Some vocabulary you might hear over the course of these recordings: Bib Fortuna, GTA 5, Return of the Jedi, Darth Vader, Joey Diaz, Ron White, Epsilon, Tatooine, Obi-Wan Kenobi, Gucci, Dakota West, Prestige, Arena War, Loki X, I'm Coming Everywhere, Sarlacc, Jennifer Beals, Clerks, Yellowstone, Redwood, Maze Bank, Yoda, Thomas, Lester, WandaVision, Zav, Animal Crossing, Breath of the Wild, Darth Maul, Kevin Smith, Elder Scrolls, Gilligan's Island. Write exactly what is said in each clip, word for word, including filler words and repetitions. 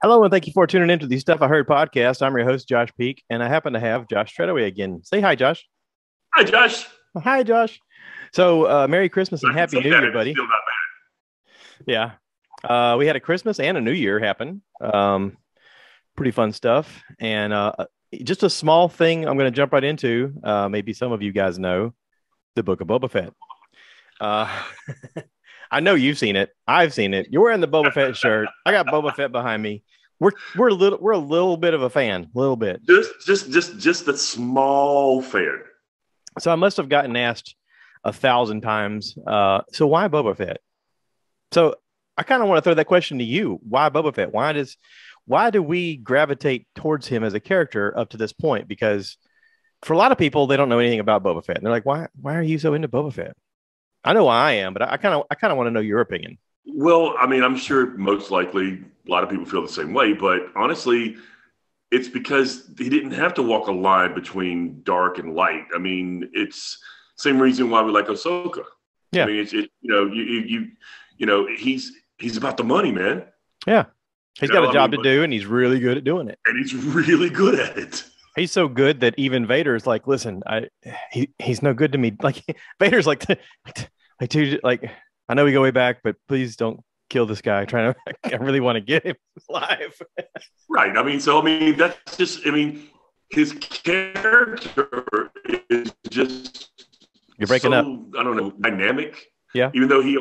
Hello, and thank you for tuning into the Stuff I Heard podcast. I'm your host, Josh Peake, and I happen to have Josh Treadaway again. Say hi, Josh. Hi, Josh. Hi, Josh. So, uh, Merry Christmas and Happy New Year, buddy. Yeah. Uh, we had a Christmas and a New Year happen. Um, pretty fun stuff. And uh, just a small thing I'm going to jump right into. Uh, maybe some of you guys know the Book of Boba Fett. Uh, I know you've seen it. I've seen it. You're wearing the Boba Fett shirt. I got Boba Fett behind me. We're we're a little we're a little bit of a fan, a little bit. Just just just just the small fan. So I must have gotten asked a thousand times. Uh, so why Boba Fett? So I kind of want to throw that question to you. Why Boba Fett? Why does why do we gravitate towards him as a character up to this point? Because for a lot of people, they don't know anything about Boba Fett. And they're like, why why are you so into Boba Fett? I know I am, but I kind of I kind of want to know your opinion. Well, I mean, I'm sure most likely a lot of people feel the same way, but honestly, it's because he didn't have to walk a line between dark and light. I mean, it's same reason why we like Ahsoka. Yeah, I mean, it's it, you know you you you know he's he's about the money, man. Yeah, he's you got know, a job I mean, to do, and he's really good at doing it. And he's really good at it. He's so good that even Vader is like, listen, I he he's no good to me. Like Vader's like, like, dude, like I know we go way back, but please don't kill this guy. I'm trying to, I really want to get him alive. Right. I mean, so I mean, that's just, I mean, his character is just you're breaking so, up. I don't know, dynamic. Yeah. Even though he,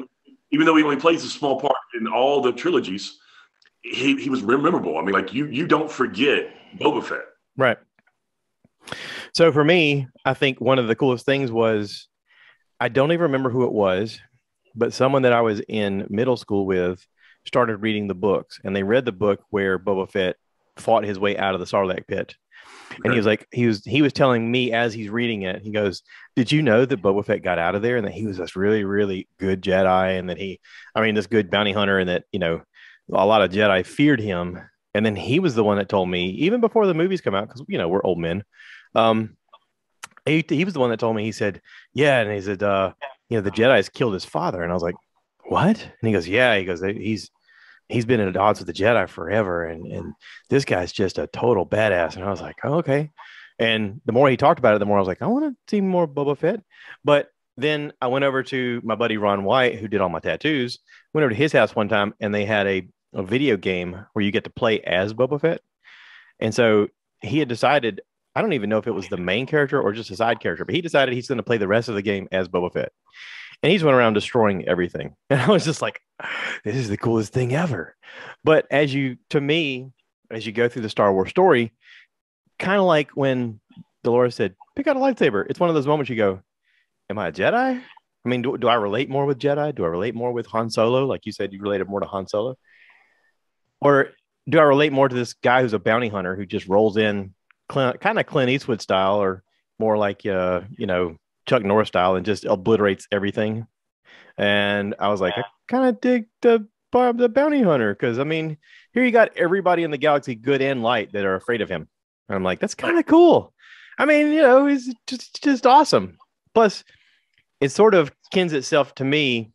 even though he only plays a small part in all the trilogies, he he was memorable. I mean, like you you don't forget Boba Fett. Right. So for me, I think one of the coolest things was, I don't even remember who it was, but someone that I was in middle school with started reading the books, and they read the book where Boba Fett fought his way out of the Sarlacc pit. And he was like, he was, he was telling me as he's reading it, he goes, did you know that Boba Fett got out of there and that he was this really, really good Jedi? And that he, I mean, this good bounty hunter, and that, you know, a lot of Jedi feared him. And then he was the one that told me, even before the movies come out, because, you know, we're old men. Um, he, he was the one that told me, he said, yeah. And he said, uh, you know, the Jedi's killed his father. And I was like, what? And he goes, yeah, he goes, he's, he's been at odds with the Jedi forever. And, and this guy's just a total badass. And I was like, oh, okay. And the more he talked about it, the more I was like, I want to see more Boba Fett. But then I went over to my buddy, Ron White, who did all my tattoos, went over to his house one time, and they had a, a video game where you get to play as Boba Fett. And so he had decided, I don't even know if it was the main character or just a side character, but he decided he's going to play the rest of the game as Boba Fett. And he's went around destroying everything. And I was just like, this is the coolest thing ever. But as you, to me, as you go through the Star Wars story, kind of like when Dolores said, pick out a lightsaber. It's one of those moments you go, am I a Jedi? I mean, do, do I relate more with Jedi? Do I relate more with Han Solo? Like you said, you related more to Han Solo. Or do I relate more to this guy who's a bounty hunter who just rolls in Clint, kind of Clint Eastwood style, or more like, uh, you know, Chuck Norris style, and just obliterates everything? And I was like, yeah. I kind of dig the, the bounty hunter, because, I mean, here you got everybody in the galaxy, good and light, that are afraid of him. And I'm like, that's kind of cool. I mean, you know, he's just, just awesome. Plus, it sort of kins itself to me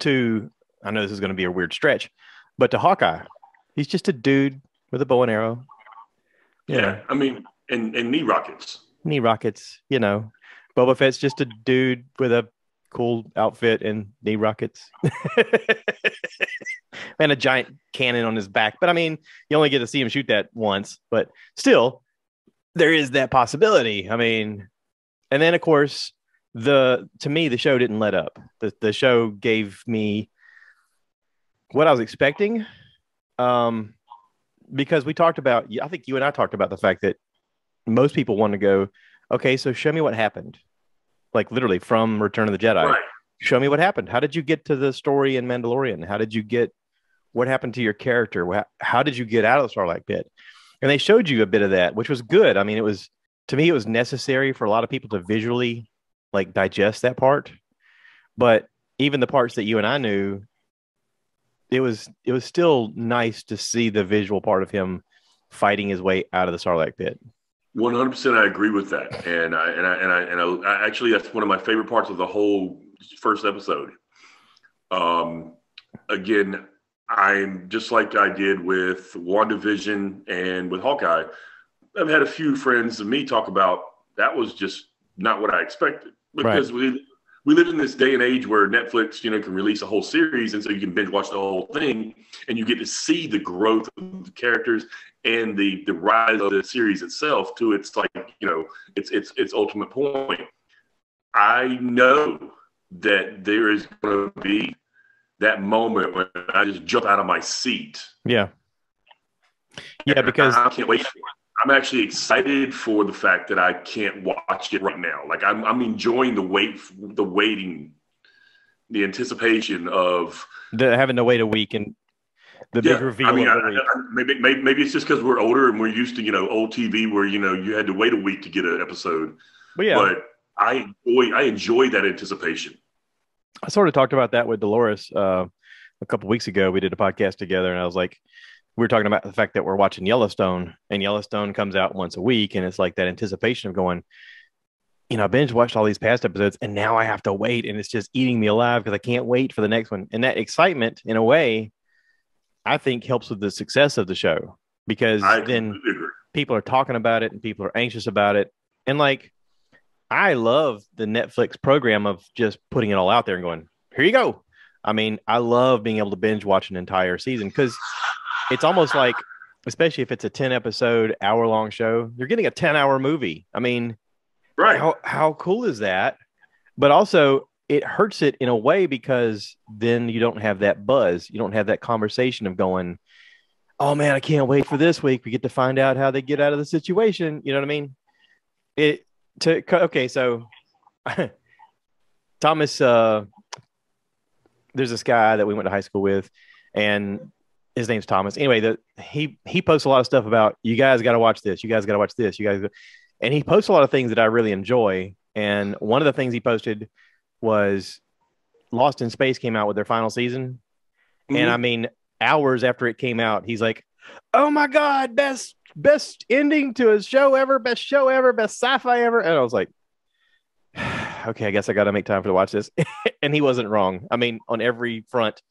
to, I know this is going to be a weird stretch, but to Hawkeye. He's just a dude with a bow and arrow. Yeah, yeah, I mean, and, and knee rockets. Knee rockets, you know. Boba Fett's just a dude with a cool outfit and knee rockets. And a giant cannon on his back. But, I mean, you only get to see him shoot that once. But still, there is that possibility. I mean, and then, of course, the to me, the show didn't let up. The, the show gave me what I was expecting. Um, because we talked about, I think you and I talked about the fact that most people want to go, okay, so show me what happened. Like literally from Return of the Jedi. Right. Show me what happened. How did you get to the story in Mandalorian? How did you get, what happened to your character? How did you get out of the Sarlacc pit? And they showed you a bit of that, which was good. I mean, it was, to me, it was necessary for a lot of people to visually like digest that part. But even the parts that you and I knew, It was it was still nice to see the visual part of him fighting his way out of the Sarlacc pit. One hundred percent, I agree with that, and I and I and I and I actually that's one of my favorite parts of the whole first episode. Um, again, I'm just like I did with WandaVision and with Hawkeye. I've had a few friends and me talk about that was just not what I expected, because right. we we live in this day and age where Netflix, you know, can release a whole series, and so you can binge watch the whole thing, and you get to see the growth of the characters and the the rise of the series itself to its, like, you know, its its its ultimate point. I know that there is going to be that moment when I just jump out of my seat. Yeah. Yeah, because I can't wait for it. I'm actually excited for the fact that I can't watch it right now. Like, I'm, I'm enjoying the wait, the waiting, the anticipation of the, having to wait a week and the yeah, big reveal. I mean, of the I, week. I, maybe, maybe, maybe it's just because we're older and we're used to, you know, old T V where, you know, you had to wait a week to get an episode. But, yeah. but I enjoy, I enjoy that anticipation. I sort of talked about that with Dolores uh, a couple weeks ago. We did a podcast together, and I was like, we were talking about the fact that we're watching Yellowstone, and Yellowstone comes out once a week. And it's like that anticipation of going, you know, I binge watched all these past episodes and now I have to wait. And it's just eating me alive because I can't wait for the next one. And that excitement, in a way, I think helps with the success of the show, because I then people are talking about it and people are anxious about it. And like, I love the Netflix program of just putting it all out there and going, here you go. I mean, I love being able to binge watch an entire season, because it's almost like, especially if it's a ten episode hour long show, you're getting a ten hour movie. I mean, right. How, how cool is that? But also it hurts it in a way, because then you don't have that buzz. You don't have that conversation of going, oh man, I can't wait for this week. We get to find out how they get out of the situation. You know what I mean? It to, okay. So Thomas, uh, there's this guy that we went to high school with, and his name's Thomas. Anyway, the, he he posts a lot of stuff about, you guys got to watch this. You guys got to watch this. You guys, and he posts a lot of things that I really enjoy. And one of the things he posted was Lost in Space came out with their final season. Mm-hmm. And I mean, hours after it came out, he's like, "Oh my God, best best ending to a show ever, best show ever, best sci-fi ever." And I was like, "Okay, I guess I got to make time for to watch this." And he wasn't wrong. I mean, on every front.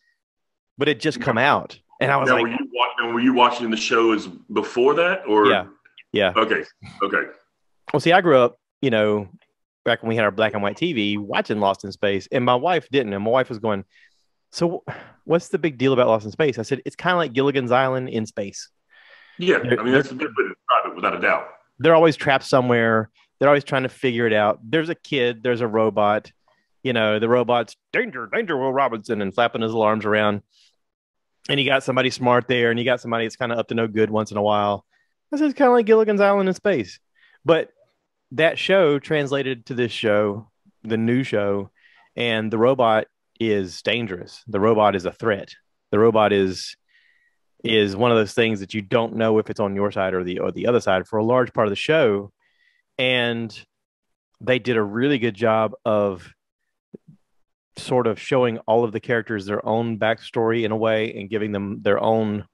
But it just come out. And I was now, like, were you, watch, were you watching the shows before that? Or yeah, yeah. Okay, okay. Well, see, I grew up, you know, back when we had our black and white T V, watching Lost in Space, and my wife didn't. And my wife was going, "So, what's the big deal about Lost in Space?" I said, "It's kind of like Gilligan's Island in space." Yeah, they're, I mean, that's a good way to describe it, without a doubt. They're always trapped somewhere. They're always trying to figure it out. There's a kid. There's a robot. You know, the robot's danger, danger, Will Robinson, and flapping his arms around. And you got somebody smart there, and you got somebody that's kind of up to no good once in a while. This is kind of like Gilligan's Island in space. But that show translated to this show, the new show, and the robot is dangerous. The robot is a threat. The robot is is one of those things that you don't know if it's on your side or the or the other side for a large part of the show. And they did a really good job of sort of showing all of the characters their own backstory in a way, and giving them their own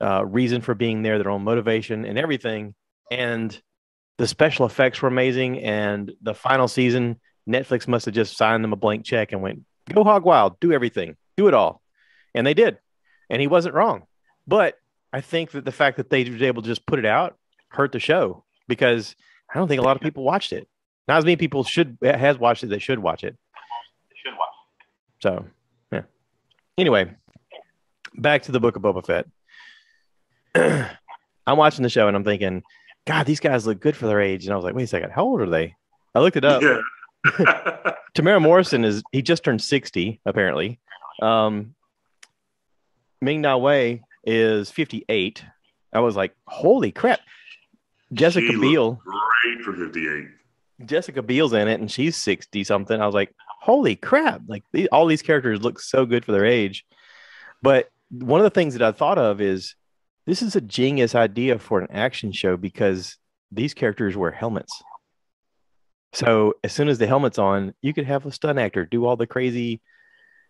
uh, reason for being there, their own motivation and everything. And the special effects were amazing. And the final season, Netflix must have just signed them a blank check and went, "Go hog wild, do everything, do it all." And they did. And he wasn't wrong. But I think that the fact that they were able to just put it out hurt the show, because I don't think a lot of people watched it. Not as many people should has watched it. They should watch it. So, yeah. Anyway, back to the book of Boba Fett. I'm watching the show and I'm thinking, God, these guys look good for their age. And I was like, wait a second, how old are they? I looked it up. Yeah. Tamara Morrison is, he just turned sixty, apparently. Um, Ming-Na Wei is fifty-eight. I was like, holy crap. Jessica she Biel. Great for fifty-eight. Jessica Biel's in it, and she's sixty something. I was like, holy crap! Like these, all these characters look so good for their age. But one of the things that I thought of is this is a genius idea for an action show, because these characters wear helmets. So as soon as the helmet's on, you could have a stunt actor do all the crazy,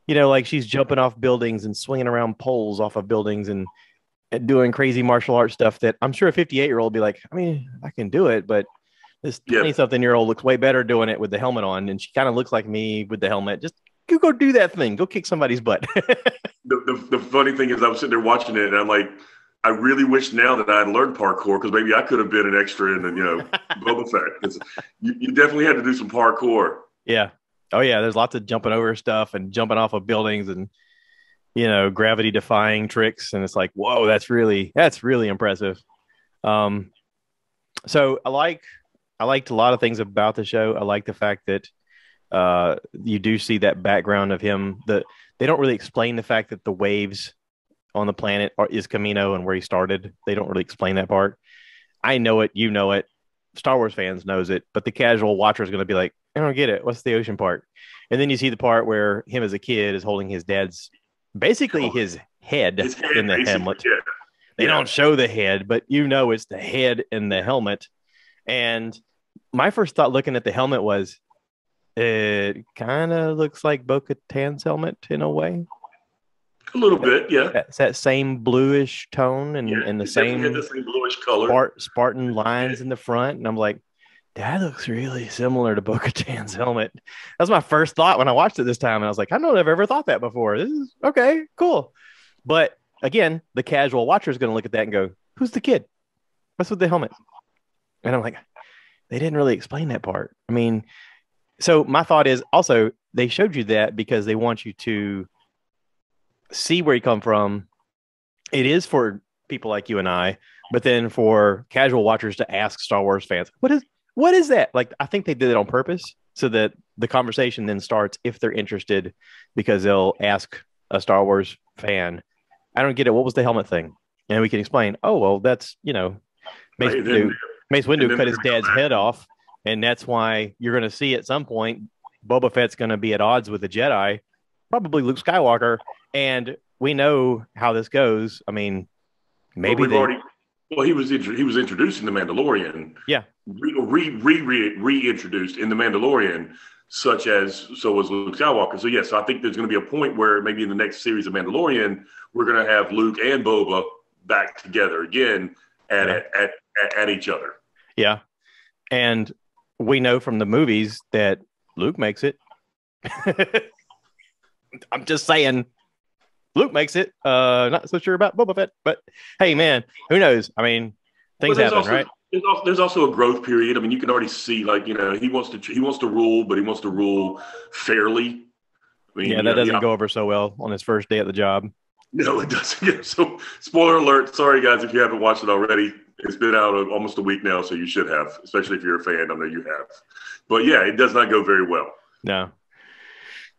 you know, like she's jumping off buildings and swinging around poles off of buildings and, and doing crazy martial arts stuff that I'm sure a fifty-eight year old would be like, I mean, I can do it, but this twenty-something-year-old looks way better doing it with the helmet on, and she kind of looks like me with the helmet. Just you go do that thing. Go kick somebody's butt. the, the, the funny thing is I was sitting there watching it and I'm like, I really wish now that I had learned parkour because maybe I could have been an extra in the, you know, Boba Fett. You, you definitely had to do some parkour. Yeah. Oh, yeah. There's lots of jumping over stuff and jumping off of buildings and, you know, gravity defying tricks. And it's like, whoa, that's really that's really impressive. Um, so I like I liked a lot of things about the show. I like the fact that uh, you do see that background of him. The, they don't really explain the fact that the waves on the planet is Kamino and where he started. They don't really explain that part. I know it. You know it. Star Wars fans knows it. But the casual watcher is going to be like, I don't get it. What's the ocean part? And then you see the part where him as a kid is holding his dad's, basically his head, his head in the helmet. Yeah. They yeah. don't show the head, but you know it's the head in the helmet. And my first thought looking at the helmet was, it kind of looks like Bo-Katan's helmet in a way. A little bit, yeah. It's that same bluish tone and, yeah, and the, same the same bluish color. Spart- Spartan lines yeah. in the front. And I'm like, that looks really similar to Bo-Katan's helmet. That was my first thought when I watched it this time. And I was like, I don't know if I've ever thought that before. This is okay, cool. But again, the casual watcher is going to look at that and go, who's the kid? What's with the helmet? And I'm like, they didn't really explain that part. I mean, so my thought is also they showed you that because they want you to see where you come from. It is for people like you and I, but then for casual watchers to ask Star Wars fans, what is what is that? Like, I think they did it on purpose so that the conversation then starts if they're interested, because they'll ask a Star Wars fan, I don't get it. What was the helmet thing? And we can explain, oh, well, that's, you know, Mace right, Windu, Mace Windu cut his dad's head off, and that's why you're going to see at some point Boba Fett's going to be at odds with the Jedi, probably Luke Skywalker. And we know how this goes. I mean, maybe well, they... already, well he was he was introduced in the Mandalorian. Yeah, re, re, re reintroduced in the Mandalorian, such as so was Luke Skywalker. So yes, I think there's going to be a point where maybe in the next series of Mandalorian, we're going to have Luke and Boba back together again at, yeah. at at at each other. Yeah, and we know from the movies that Luke makes it. I'm just saying. Luke makes it. Uh, not so sure about Boba Fett, but hey, man, who knows? I mean, things happen, also, right? There's also, there's also a growth period. I mean, you can already see, like, you know, he wants to he wants to rule, but he wants to rule fairly. I mean, yeah, that know, doesn't yeah. go over so well on his first day at the job. No, it doesn't. Yeah, so, spoiler alert. Sorry, guys, if you haven't watched it already. It's been out of almost a week now, so you should have, especially if you're a fan. I know you have. But, yeah, it does not go very well. No.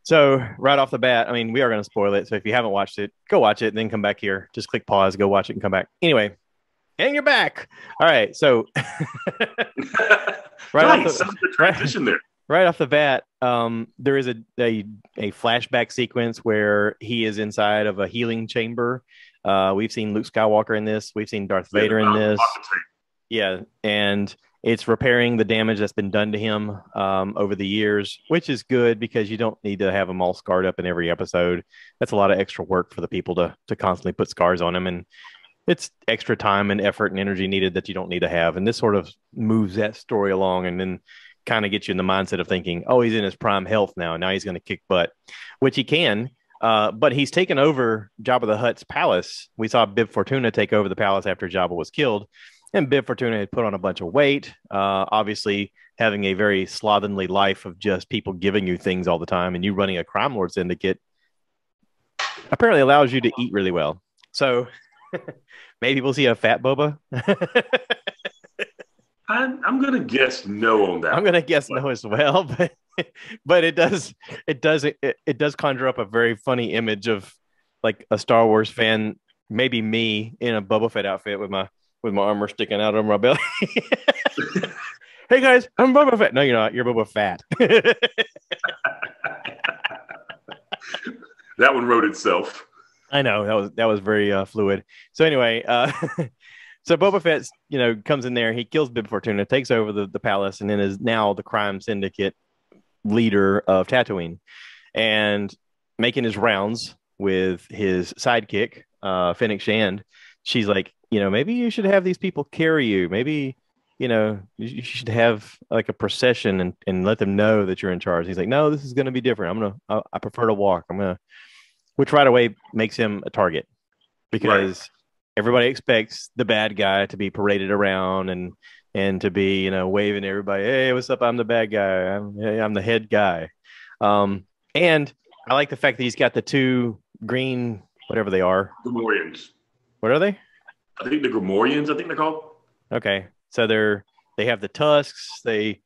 So right off the bat, I mean, we are going to spoil it. So if you haven't watched it, go watch it and then come back here. Just click pause, go watch it and come back. Anyway, and you're back. All right. So right, nice. off the, transition right, there. right off the bat, um, there is a, a, a flashback sequence where he is inside of a healing chamber. Uh, we've seen Luke Skywalker in this. We've seen Darth Vader in this. Yeah. And it's repairing the damage that's been done to him um, over the years, which is good because you don't need to have him all scarred up in every episode. That's a lot of extra work for the people to to constantly put scars on him. And it's extra time and effort and energy needed that you don't need to have. And this sort of moves that story along and then kind of gets you in the mindset of thinking, oh, he's in his prime health now. Now he's going to kick butt, which he can. Uh, but he's taken over Jabba the Hutt's palace. We saw Bib Fortuna take over the palace after Jabba was killed. And Bib Fortuna had put on a bunch of weight, uh, obviously having a very slovenly life of just people giving you things all the time. And you running a crime lord syndicate apparently allows you to eat really well. So maybe we'll see a fat Boba. I'm, I'm going to guess no on that. I'm going to guess no as well. But, but it does it does it, it does conjure up a very funny image of like a Star Wars fan, maybe me in a Boba Fett outfit with my with my armor sticking out of my belly. Hey guys, I'm Boba Fett. No, you're not. You're Boba Fett. That one wrote itself. I know that was, that was very uh, fluid. So anyway, uh, so Boba Fett, you know, comes in there. He kills Bib Fortuna, takes over the, the palace, and then is now the crime syndicate leader of Tatooine and making his rounds with his sidekick, uh, Fennec Shand. She's like, you know, maybe you should have these people carry you. Maybe you know, you should have like a procession and, and let them know that you're in charge. He's like, no, this is going to be different. I'm going to, I, I prefer to walk. I'm going to, which right away makes him a target because right. everybody expects the bad guy to be paraded around and, and to be, you know, waving to everybody. Hey, what's up? I'm the bad guy. I'm, hey, I'm the head guy. Um, and I like the fact that he's got the two green, whatever they are. Gamorreans. What are they? I think the Gamorreans, I think they're called. Okay. So they're, they have the tusks. They,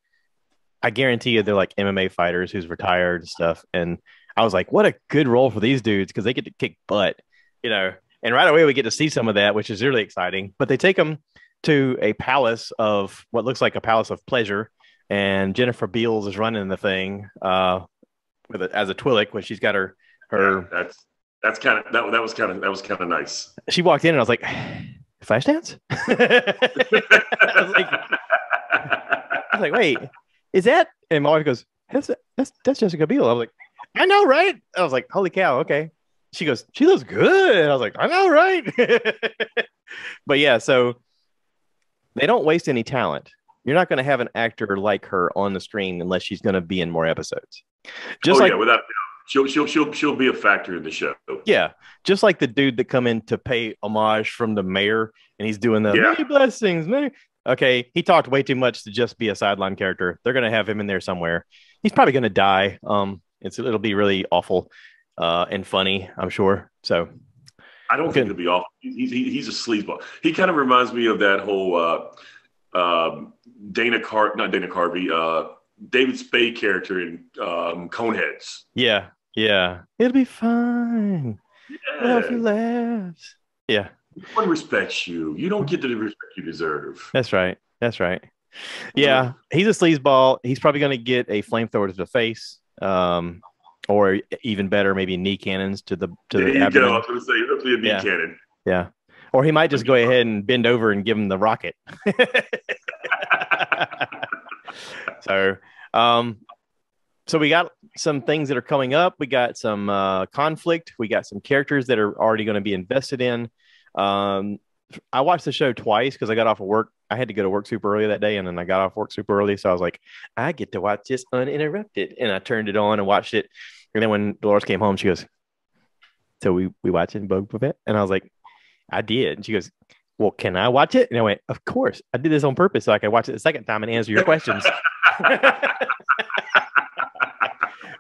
I guarantee you, they're like M M A fighters who's retired and stuff. And I was like, what a good role for these dudes. Cause they get to kick butt, you know, and right away we get to see some of that, which is really exciting, but they take them to a palace of what looks like a palace of pleasure. And Jennifer Beals is running the thing, uh, with it as a Twi'lek when she's got her, her, yeah, that's, that's kind of, that, that was kind of, that was kind of nice. She walked in and I was like, Flashdance? I was like, I was like, wait, is that? And my wife goes, that's that's that's Jessica Biel. I was like, I know, right? I was like, holy cow, okay. She goes, she looks good. And I was like, I know, right? But yeah, so they don't waste any talent. You're not going to have an actor like her on the screen unless she's going to be in more episodes. Just oh, like yeah, without. She'll, she'll, she'll, she'll be a factor in the show. Yeah. Just like the dude that come in to pay homage from the mayor and he's doing the yeah. many blessings. Many... Okay. He talked way too much to just be a sideline character. They're going to have him in there somewhere. He's probably going to die. Um, it's, it'll be really awful uh, and funny, I'm sure. So I don't think it'll be awful. He's, he, he's a sleazeball. He kind of reminds me of that whole uh, uh, Dana Car, not Dana Carvey, uh, David Spade character in um, Coneheads. Yeah, yeah. It'll be fine. Yeah. Your laughs. Yeah. No one respects you. You don't get the respect you deserve. That's right. That's right. Yeah. He's a sleazeball. He's probably going to get a flamethrower to the face, um, or even better, maybe knee cannons to the to there the you abdomen. Go. I was going to say, hopefully a knee yeah. cannon. Yeah. Or he might just go ahead and bend over and give him the rocket. So, um, so we got some things that are coming up. We got some uh, conflict. We got some characters that are already going to be invested in. Um, I watched the show twice because I got off of work. I had to go to work super early that day, and then I got off work super early. So I was like, I get to watch this uninterrupted. And I turned it on and watched it. And then when Dolores came home, she goes, so we, we watch it, Boba Fett? And I was like, I did. And she goes, well, can I watch it? And I went, of course. I did this on purpose so I could watch it the second time and answer your questions.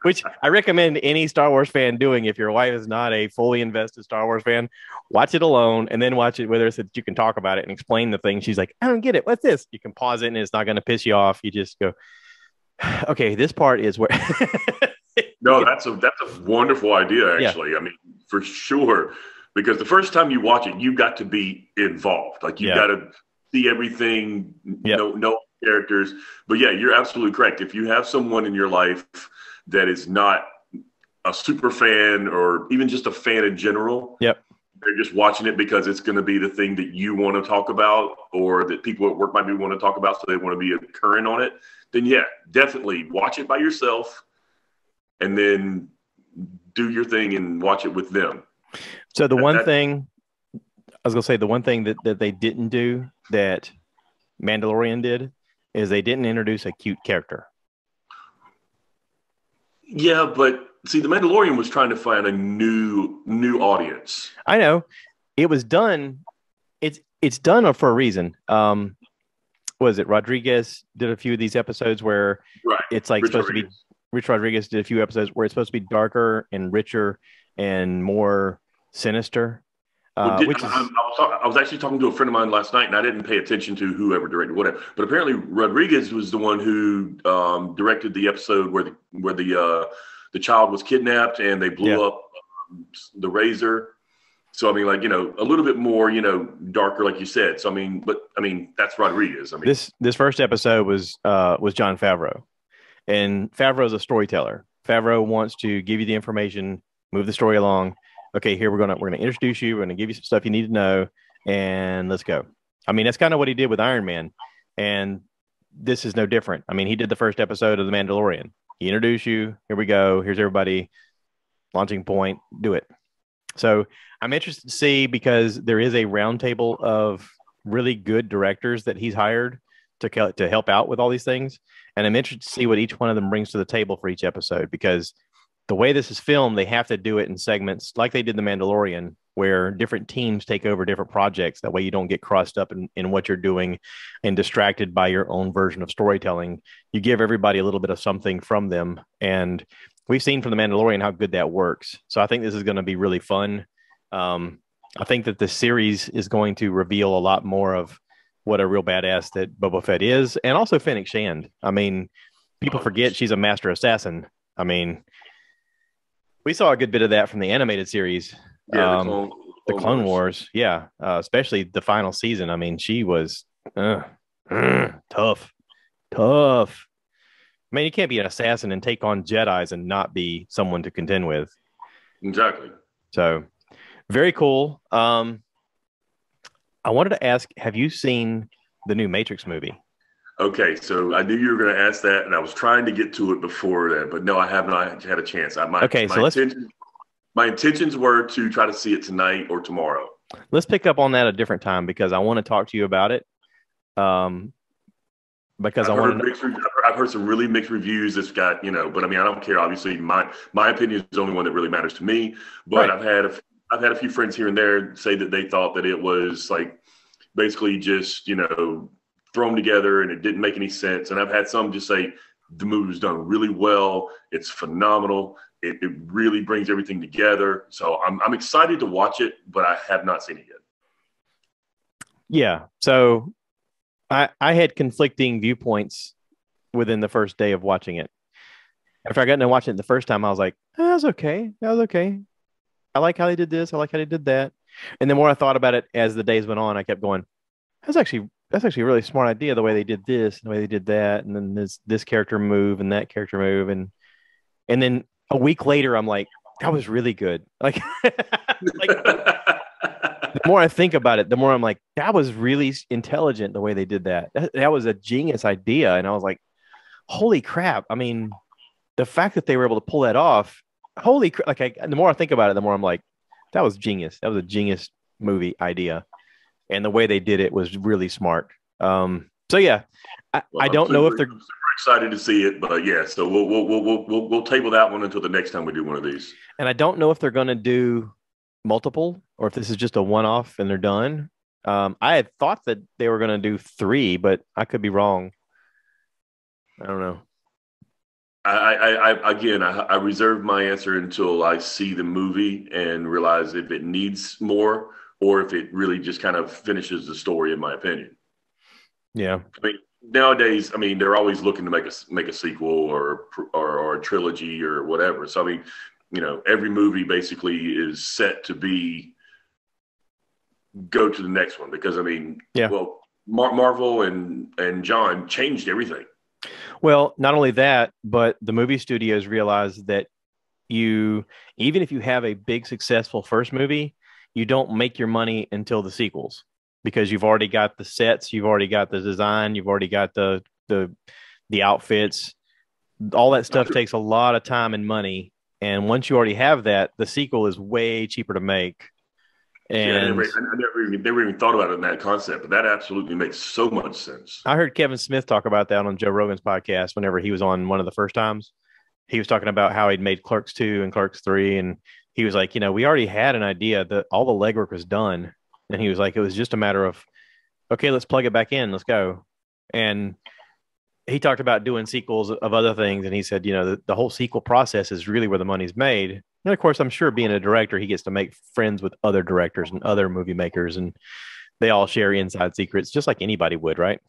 Which I recommend any Star Wars fan doing. If your wife is not a fully invested Star Wars fan, watch it alone and then watch it with her so that you can talk about it and explain the thing. She's like, I don't get it. What's this? You can pause it and it's not going to piss you off. You just go, okay, this part is where. No, that's a that's a wonderful idea, actually. Yeah. I mean, for sure. Because the first time you watch it, you got to be involved. Like you yeah. got to see everything, yep. know, know characters. But yeah, you're absolutely correct. If you have someone in your life that is not a super fan or even just a fan in general, yep. they're just watching it because it's going to be the thing that you want to talk about or that people at work might be want to talk about, so they want to be current on it. Then yeah, definitely watch it by yourself and then do your thing and watch it with them. So the one thing I was going to say, the one thing that, that they didn't do that Mandalorian did is they didn't introduce a cute character. Yeah, but see, the Mandalorian was trying to find a new new audience. I know. It was done. It's it's done for a reason. Um, was it Rodriguez did a few of these episodes where right. it's like Rich supposed Rodriguez. to be Rich Rodriguez did a few episodes where it's supposed to be darker and richer and more sinister. Uh, well, did, which is, I, I, was talk, I was actually talking to a friend of mine last night, and I didn't pay attention to whoever directed whatever. But apparently, Rodriguez was the one who um, directed the episode where the where the uh, the child was kidnapped and they blew yeah. up the razor. So I mean, like you know, a little bit more, you know, darker, like you said. So I mean, but I mean, that's Rodriguez. I mean, this this first episode was uh, was Jon Favreau, and Favreau's a storyteller. Favreau wants to give you the information, move the story along. Okay, here we're gonna we're gonna introduce you. We're gonna give you some stuff you need to know, and let's go. I mean, that's kind of what he did with Iron Man, and this is no different. I mean, he did the first episode of The Mandalorian. He introduced you. Here we go. Here's everybody. Launching point. Do it. So I'm interested to see because there is a roundtable of really good directors that he's hired to to help out with all these things. And I'm interested to see what each one of them brings to the table for each episode, because the way this is filmed, they have to do it in segments like they did The Mandalorian, where different teams take over different projects. That way you don't get crossed up in, in what you're doing and distracted by your own version of storytelling. You give everybody a little bit of something from them. And we've seen from The Mandalorian how good that works. So I think this is going to be really fun. Um, I think that the series is going to reveal a lot more of what a real badass that Boba Fett is. And also Fennec Shand. I mean, people forget she's a master assassin. I mean, we saw a good bit of that from the animated series. Yeah, um, the Clone, the Clone Wars. Wars. Yeah. Uh, especially the final season. I mean, she was uh, uh, tough, tough. I mean, you can't be an assassin and take on Jedis and not be someone to contend with. Exactly. So, very cool. Um, I wanted to ask, have you seen the new Matrix movie? Okay, so I knew you were going to ask that, and I was trying to get to it before that, but no, I have not had a chance. I, my, okay, my so intentions, let's... My intentions were to try to see it tonight or tomorrow. Let's pick up on that a different time, because I want to talk to you about it. Um, because I've I want to... I've heard some really mixed reviews. It's got, you know, but I mean, I don't care. Obviously, my my opinion is the only one that really matters to me. But right. I've had a, I've had a few friends here and there say that they thought that it was like basically just, you know, thrown together and it didn't make any sense. And I've had some just say the movie was done really well. It's phenomenal. It, it really brings everything together. So I'm I'm excited to watch it, but I have not seen it yet. Yeah. So I I had conflicting viewpoints within the first day of watching it. After I got into watching it the first time, I was like, eh, that was okay. That was okay. I like how they did this. I like how they did that. And the more I thought about it as the days went on, I kept going, that's actually that's actually a really smart idea, the way they did this and the way they did that, and then this this character move and that character move, and and then a week later I'm like, that was really good. Like, like the more I think about it, the more I'm like, that was really intelligent the way they did that. That, that was a genius idea. And I was like, holy crap. I mean, the fact that they were able to pull that off, holy crap. Like, I, the more I think about it, the more I'm like, that was genius. That was a genius movie idea. And the way they did it was really smart. Um, so yeah, I, well, I don't super, know if they're I'm super excited to see it, but yeah, so we'll, we'll, we'll, we'll, we'll table that one until the next time we do one of these. And I don't know if they're going to do multiple or if this is just a one-off and they're done. Um, I had thought that they were going to do three, but I could be wrong. I don't know. I, I, I again, I, I reserve my answer until I see the movie and realize if it needs more or if it really just kind of finishes the story, in my opinion. Yeah. I mean, nowadays, I mean, they're always looking to make a, make a sequel or, or, or a trilogy or whatever. So, I mean, you know, every movie basically is set to be go to the next one because, I mean, yeah. well, Mar- Marvel and, and John changed everything. Well, not only that, but the movie studios realized that you, even if you have a big successful first movie, you don't make your money until the sequels, because you've already got the sets, you've already got the design, you've already got the the the outfits. All that stuff takes a lot of time and money, and once you already have that, the sequel is way cheaper to make. And yeah, I never, I never, even, never even thought about it in that concept, but that absolutely makes so much sense. I heard Kevin Smith talk about that on Joe Rogan's podcast whenever he was on one of the first times. He was talking about how he'd made Clerks two and Clerks three, and he was like, you know, we already had an idea that all the legwork was done. And he was like, it was just a matter of, okay, let's plug it back in. Let's go. And he talked about doing sequels of other things. And he said, you know, the, the whole sequel process is really where the money's made. And of course, I'm sure being a director, he gets to make friends with other directors and other movie makers, and they all share inside secrets, just like anybody would, right?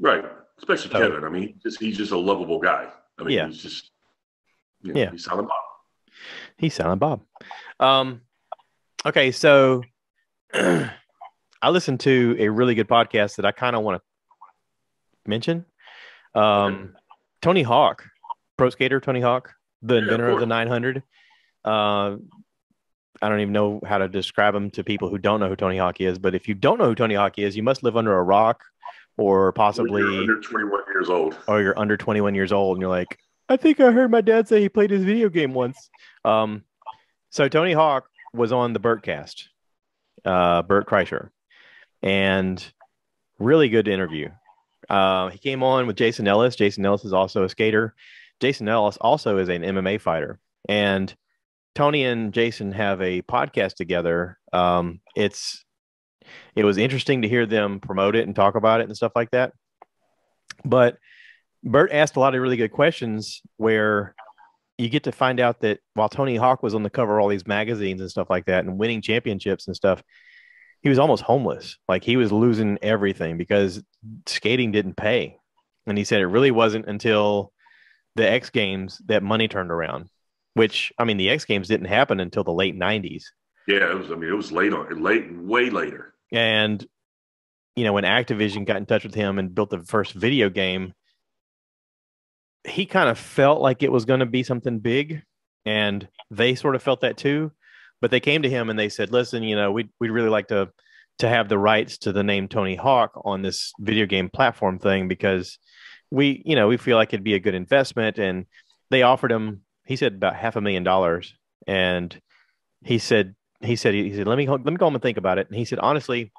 Right, especially so, Kevin. I mean, he's just, he's just a lovable guy. I mean, yeah. he's just, you know, yeah, he's Silent Bob. He's Silent Bob. Um, okay, so I listened to a really good podcast that I kind of want to mention. Um, Tony Hawk, pro skater Tony Hawk, the inventor yeah, of, of the nine hundred. Uh, I don't even know how to describe him to people who don't know who Tony Hawk is, but if you don't know who Tony Hawk is, you must live under a rock or possibly you're under twenty-one years old, or you're under twenty-one years old. And you're like, I think I heard my dad say he played his video game once. Um, so Tony Hawk was on the Bertcast, uh, Bert Kreischer, and really good interview. Uh, he came on with Jason Ellis. Jason Ellis is also a skater. Jason Ellis also is an M M A fighter. And Tony and Jason have a podcast together. Um, it's it was interesting to hear them promote it and talk about it and stuff like that. But Bert asked a lot of really good questions where you get to find out that while Tony Hawk was on the cover of all these magazines and stuff like that and winning championships and stuff, he was almost homeless. Like, he was losing everything because skating didn't pay. And he said it really wasn't until the X Games that money turned around, which, I mean, the X Games didn't happen until the late nineties. Yeah, it was, I mean, it was late on, late, way later. And, you know, when Activision got in touch with him and built the first video game, he kind of felt like it was going to be something big, and they sort of felt that too. But they came to him and they said, listen, you know, we'd, we'd really like to to have the rights to the name Tony Hawk on this video game platform thing, because we, you know, we feel like it'd be a good investment. And they offered him, he said, about half a million dollars. And he said, he said, he said, let me, let me go home and think about it. And he said, honestly,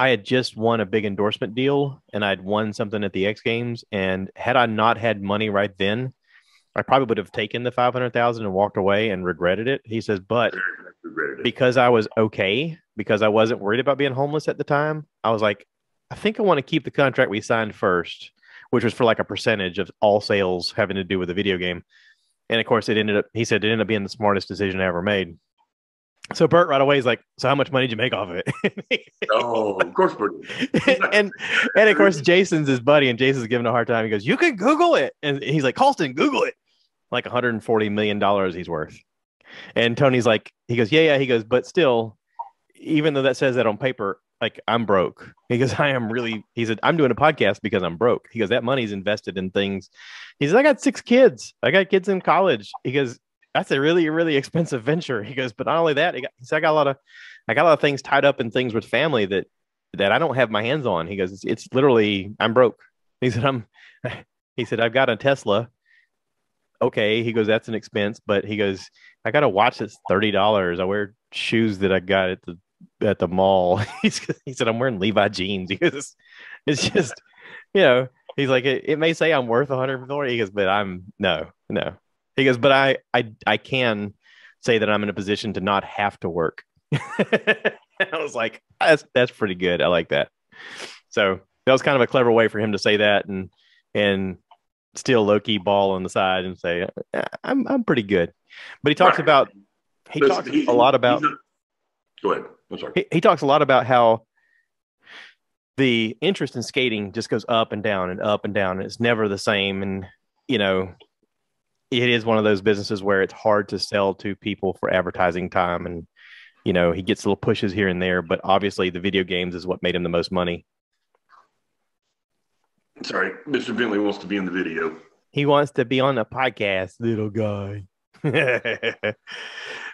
I had just won a big endorsement deal and I'd won something at the X Games. And had I not had money right then, I probably would have taken the five hundred thousand and walked away and regretted it. He says, but because I was okay, because I wasn't worried about being homeless at the time, I was like, I think I want to keep the contract we signed first, which was for like a percentage of all sales having to do with the video game. And of course it ended up, he said, it ended up being the smartest decision I ever made. So Bert right away is like, so how much money did you make off of it? Oh, of course, Bert. and, and and of course, Jason's his buddy, and Jason's giving a hard time. He goes, you can Google it. And he's like, Colston, Google it. Like one hundred forty million dollars he's worth. And Tony's like, he goes, yeah, yeah. He goes, but still, even though that says that on paper, like, I'm broke. He goes, I am really, he said, I'm doing a podcast because I'm broke. He goes, that money's invested in things. He says, I got six kids. I got kids in college. He goes, that's a really, really expensive venture. He goes, but not only that, he said, I got a lot of, I got a lot of things tied up in things with family that, that I don't have my hands on. He goes, it's, it's literally, I'm broke. He said, I'm, he said, I've got a Tesla. Okay. He goes, that's an expense, but he goes, I got a watch that's thirty dollars. I wear shoes that I got at the, at the mall. he said, I'm wearing Levi jeans. He goes, it's, it's just, you know, he's like, it, it may say I'm worth one hundred forty. He goes, but I'm no, no. He goes, but I, I, I can say that I'm in a position to not have to work. I was like, that's, that's pretty good. I like that. So that was kind of a clever way for him to say that and, and still low key ball on the side and say, I'm, I'm pretty good. But he talks right. about, he Listen, talks he, a lot about, not... go ahead. I'm sorry. He, he talks a lot about how the interest in skating just goes up and down and up and down. And it's never the same. And, you know, it is one of those businesses where it's hard to sell to people for advertising time. And, you know, he gets little pushes here and there, but obviously the video games is what made him the most money. Sorry, Mister Bentley wants to be in the video. He wants to be on a podcast, little guy.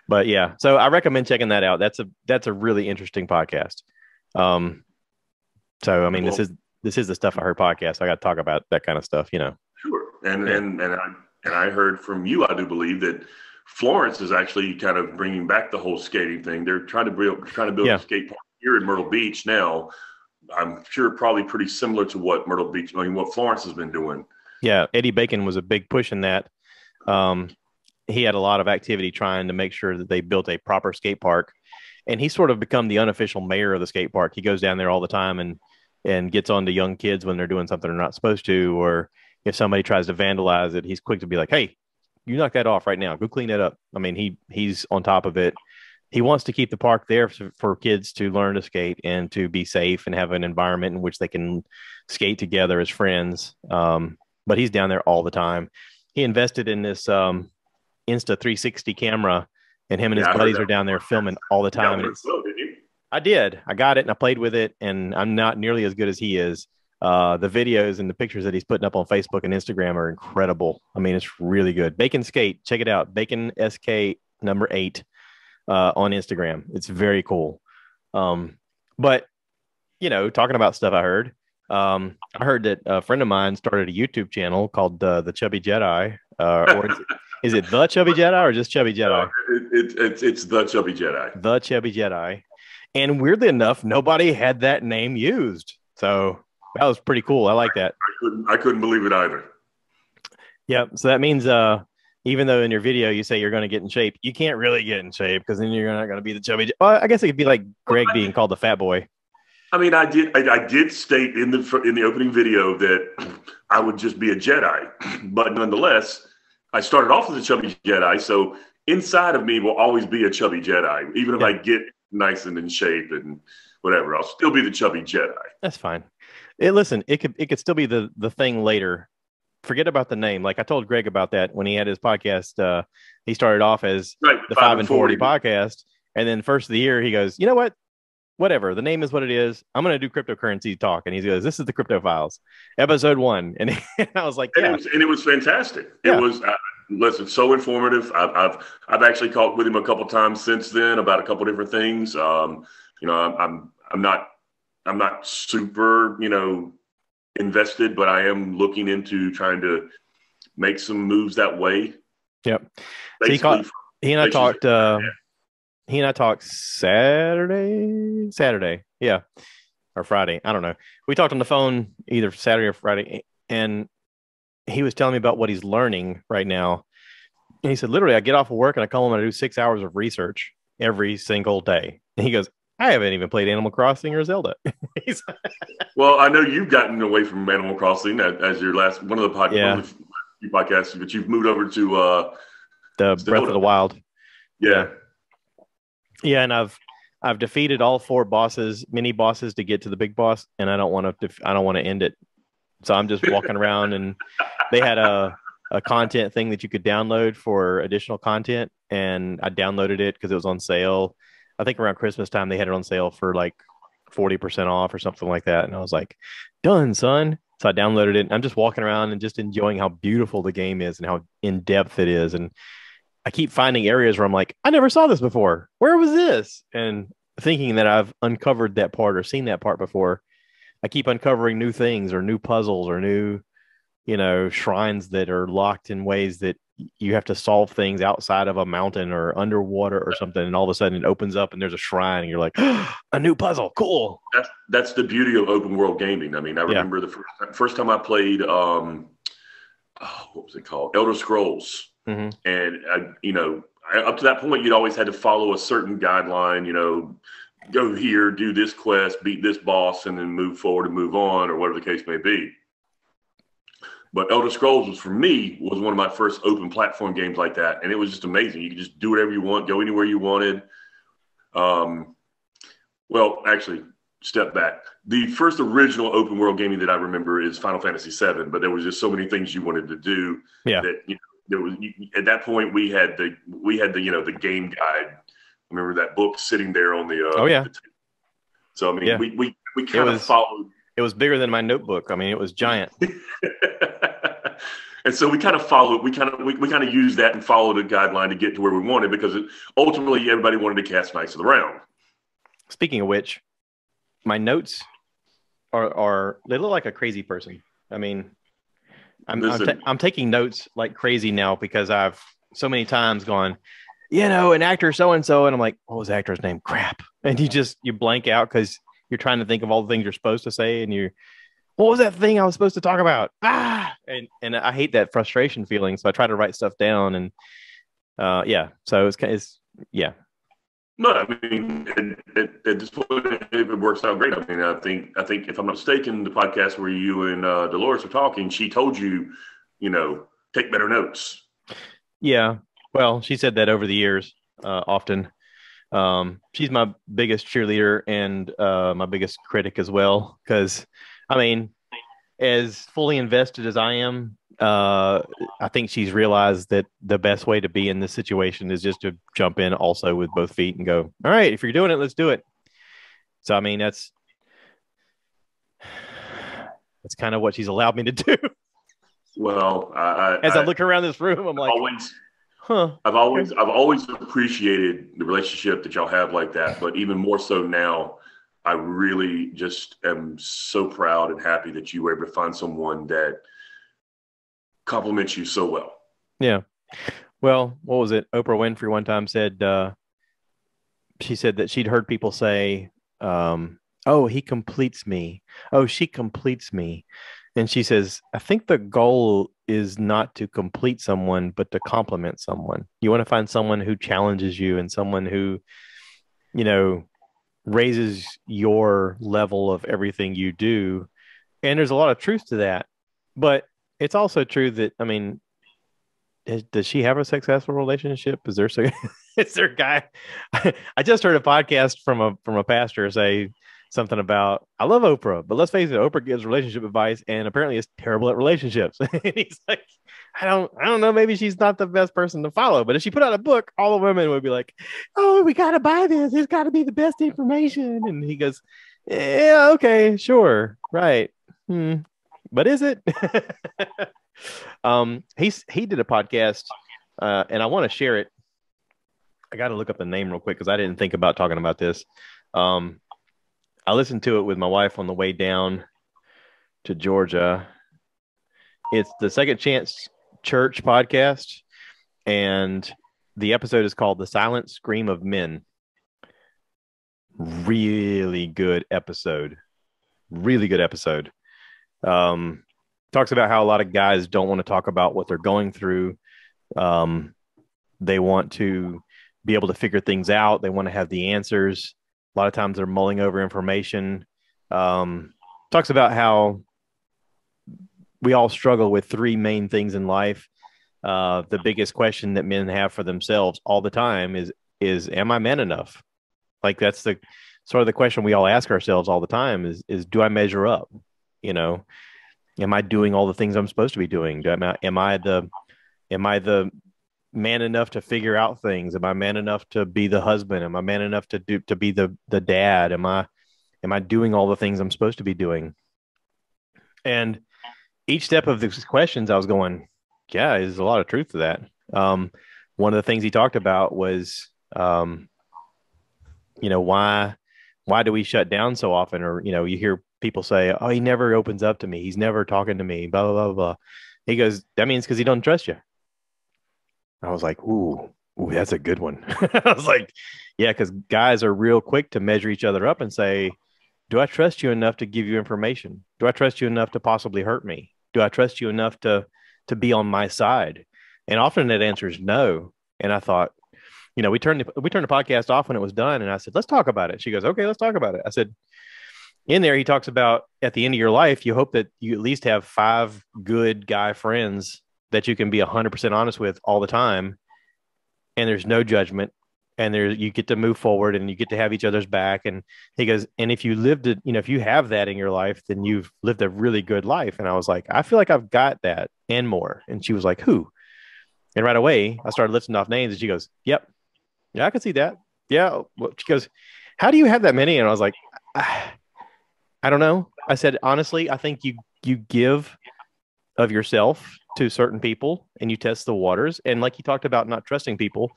But yeah, so I recommend checking that out. That's a, that's a really interesting podcast. Um, so, I mean, well, this is, this is the Stuff I Heard podcast. I got to talk about that kind of stuff, you know? Sure. And, yeah. and, and I, And I heard from you, I do believe, that Florence is actually kind of bringing back the whole skating thing. They're trying to build, trying to build yeah. a skate park here in Myrtle Beach now. I'm sure probably pretty similar to what Myrtle Beach, I mean, what Florence has been doing. Yeah, Eddie Bacon was a big push in that. Um, he had a lot of activity trying to make sure that they built a proper skate park. And he's sort of become the unofficial mayor of the skate park. He goes down there all the time and, and gets on to young kids when they're doing something they're not supposed to, or if somebody tries to vandalize it, he's quick to be like, hey, you knock that off right now. Go clean that up. I mean, he he's on top of it. He wants to keep the park there for, for kids to learn to skate and to be safe and have an environment in which they can skate together as friends. Um, but he's down there all the time. He invested in this um, Insta three sixty camera, and him and his yeah, buddies are down there filming all the time. And it's, slow, did you? I did. I got it, and I played with it, and I'm not nearly as good as he is. Uh, the videos and the pictures that he's putting up on Facebook and Instagram are incredible. I mean, it's really good. Bacon Skate. Check it out. Bacon S K number eight uh, on Instagram. It's very cool. Um, but, you know, talking about Stuff I Heard, um, I heard that a friend of mine started a YouTube channel called uh, The Chubby Jedi. Uh, or is, it, is it The Chubby Jedi or just Chubby Jedi? Uh, it, it, it's, it's The Chubby Jedi. The Chubby Jedi. And weirdly enough, nobody had that name used. So... That was pretty cool. I like that. I couldn't, I couldn't believe it either. Yeah. So that means, uh, even though in your video you say you're going to get in shape, you can't really get in shape because then you're not going to be the chubby. Well, I guess it could be like Greg being called the fat boy. I mean, I did. I, I did state in the in the opening video that I would just be a Jedi, but nonetheless, I started off as a chubby Jedi. So inside of me will always be a chubby Jedi, even if yeah. I get nice and in shape and whatever. I'll still be the chubby Jedi. That's fine. It, listen, it could it could still be the the thing later. Forget about the name. Like I told Greg about that when he had his podcast. Uh, he started off as right, the five, five and forty podcast. And then first of the year, he goes, you know what? Whatever. The name is what it is. I'm going to do cryptocurrency talk. And he goes, this is the Crypto Files episode one. And I was like, yeah. And it was, and it was fantastic. Yeah. It was, uh, listen, so informative. I've, I've, I've actually talked with him a couple times since then about a couple different things. Um, you know, I'm, I'm, I'm not, I'm not super, you know, invested, but I am looking into trying to make some moves that way. Yep. So he, caught, he and I talked, uh, yeah. He and I talked Saturday, Saturday. Yeah. Or Friday. I don't know. We talked on the phone either Saturday or Friday. And he was telling me about what he's learning right now. And he said, literally, I get off of work and I come home and I do six hours of research every single day. And he goes, I haven't even played Animal Crossing or Zelda. Well, I know you've gotten away from Animal Crossing as your last one of the podcasts, yeah. of the podcasts but you've moved over to uh, the Zelda. Breath of the Wild. Yeah. yeah. Yeah, and I've I've defeated all four bosses, mini bosses, to get to the big boss, and I don't want to. I don't want to end it, so I'm just walking around. And they had a a content thing that you could download for additional content, and I downloaded it because it was on sale. I think around Christmas time they had it on sale for like forty percent off or something like that, and I was like, "Done, son." So I downloaded it, and I'm just walking around and just enjoying how beautiful the game is and how in depth it is, and I keep finding areas where I'm like, I never saw this before. Where was this? And thinking that I've uncovered that part or seen that part before, I keep uncovering new things or new puzzles or new, you know, shrines that are locked in ways that you have to solve things outside of a mountain or underwater or something. And all of a sudden it opens up and there's a shrine and you're like, oh, a new puzzle. Cool. That's, that's the beauty of open world gaming. I mean, I remember yeah. the first, first time I played, um, oh, what was it called? Elder Scrolls. Mm-hmm. And, I, you know, I, up to that point, you'd always had to follow a certain guideline, you know, go here, do this quest, beat this boss, and then move forward and move on or whatever the case may be. But Elder Scrolls was, for me, was one of my first open platform games like that. And it was just amazing. You could just do whatever you want, go anywhere you wanted. Um, well, actually, step back. The first original open world gaming that I remember is Final Fantasy seven, but there was just so many things you wanted to do yeah. that, you know, there was at that point we had the we had the you know the game guide. Remember that book sitting there on the uh, oh yeah. The so I mean yeah. we we we kind of followed. It was bigger than my notebook. I mean it was giant. And so we kind of followed. We kind of we, we kind of used that and followed a guideline to get to where we wanted because it, ultimately everybody wanted to cast Knights of the Round. Speaking of which, my notes are are they look like a crazy person. I mean. I'm I'm, ta I'm taking notes like crazy now because I've so many times gone, you know, an actor so and so, and I'm like, what was the actor's name? Crap, and you just you blank out because you're trying to think of all the things you're supposed to say, and you, what was that thing I was supposed to talk about? Ah, and and I hate that frustration feeling, so I try to write stuff down, and uh, yeah, so it's it's yeah. No, I mean at, at, at this point it, it works out great. I mean, I think I think if I'm not mistaken, the podcast where you and uh, Dolores were talking, she told you, you know, take better notes. Yeah, well, she said that over the years, uh, often. Um, she's my biggest cheerleader and uh, my biggest critic as well, because I mean, as fully invested as I am, uh, I think she's realized that the best way to be in this situation is just to jump in also with both feet and go, all right, if you're doing it, let's do it. So, I mean, that's, that's kind of what she's allowed me to do. Well, I, as I, I look around this room, I'm like, always, huh, I've always, I've always appreciated the relationship that y'all have like that, but even more so now, I really just am so proud and happy that you were able to find someone that compliments you so well. Yeah. Well, what was it? Oprah Winfrey one time said, uh, she said that she'd heard people say, um, Oh, he completes me. Oh, she completes me. And she says, I think the goal is not to complete someone, but to compliment someone. You want to find someone who challenges you and someone who, you know, raises your level of everything you do. And there's a lot of truth to that. But it's also true that, I mean, does she have a successful relationship? Is there so is there a guy? I just heard a podcast from a from a pastor say something about, I love Oprah, but let's face it, Oprah gives relationship advice and apparently is terrible at relationships. And he's like, I don't I don't know, maybe she's not the best person to follow. But if she put out a book, all the women would be like, oh, we gotta buy this. It's gotta be the best information. And he goes, yeah, okay, sure. Right. Hmm. But is it? um he's he did a podcast uh and I want to share it. I gotta look up the name real quick because I didn't think about talking about this. um I listened to it with my wife on the way down to Georgia. It's the Second Chance Church podcast, and the episode is called The Silent Scream of Men. Really good episode really good episode. um Talks about how a lot of guys don't want to talk about what they're going through. Um, they want to be able to figure things out. They want to have the answers. A lot of times they're mulling over information. Um, talks about how we all struggle with three main things in life. Uh, the biggest question that men have for themselves all the time is, is, am I man enough? Like, that's the sort of the question we all ask ourselves all the time is, is do I measure up? You know, am I doing all the things I'm supposed to be doing? Am I, am I the am I the man enough to figure out things? Am I man enough to be the husband? Am I man enough to do to be the the dad? Am I am I doing all the things I'm supposed to be doing? And each step of these questions, I was going, yeah, there's a lot of truth to that. Um, one of the things he talked about was, um, you know, why why do we shut down so often? Or, you know, you hear people say, oh, he never opens up to me. He's never talking to me, blah, blah, blah, blah. He goes, that means because he don't trust you. I was like, ooh, ooh, that's a good one. I was like, yeah, because guys are real quick to measure each other up and say, do I trust you enough to give you information? Do I trust you enough to possibly hurt me? Do I trust you enough to, to be on my side? And often that answer is no. And I thought, you know, we turned the, we turned the podcast off when it was done. And I said, let's talk about it. She goes, okay, let's talk about it. I said, in there, he talks about at the end of your life, you hope that you at least have five good guy friends that you can be one hundred percent honest with all the time. And there's no judgment. And there you get to move forward and you get to have each other's back. And he goes, and if you lived it, you know, if you have that in your life, then you've lived a really good life. And I was like, I feel like I've got that and more. And she was like, who? And right away, I started listing off names. And she goes, yep. Yeah, I can see that. Yeah. She goes, how do you have that many? And I was like, ah. I don't know. I said, honestly, I think you, you give of yourself to certain people and you test the waters. And like you talked about not trusting people,